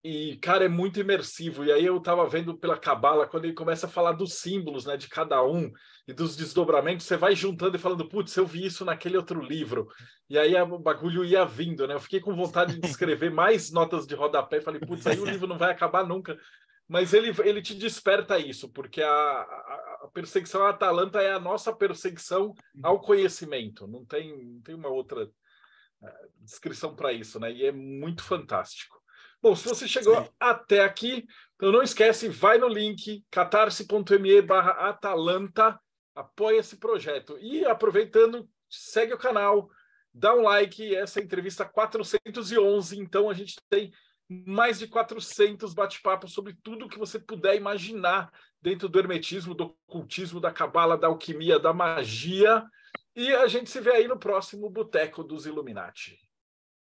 E, cara, é muito imersivo. E aí eu estava vendo pela Cabala, quando ele começa a falar dos símbolos, né, de cada um e dos desdobramentos, você vai juntando e falando, putz, eu vi isso naquele outro livro. E aí o bagulho ia vindo, né? Eu fiquei com vontade de escrever mais notas de rodapé. Falei, putz, aí o livro não vai acabar nunca. Mas ele, ele te desperta isso, porque a, a, a perseguição à Atalanta é a nossa perseguição ao conhecimento. Não tem, não tem uma outra uh, descrição para isso, né? E é muito fantástico. Bom, se você chegou Sim. até aqui, então não esquece, vai no link catarse.me barra Atalanta, apoia esse projeto. E aproveitando, segue o canal, dá um like, essa é a entrevista quatrocentos e onze, então a gente tem mais de quatrocentos bate-papos sobre tudo que você puder imaginar dentro do hermetismo, do ocultismo, da cabala, da alquimia, da magia. E a gente se vê aí no próximo Boteco dos Illuminati.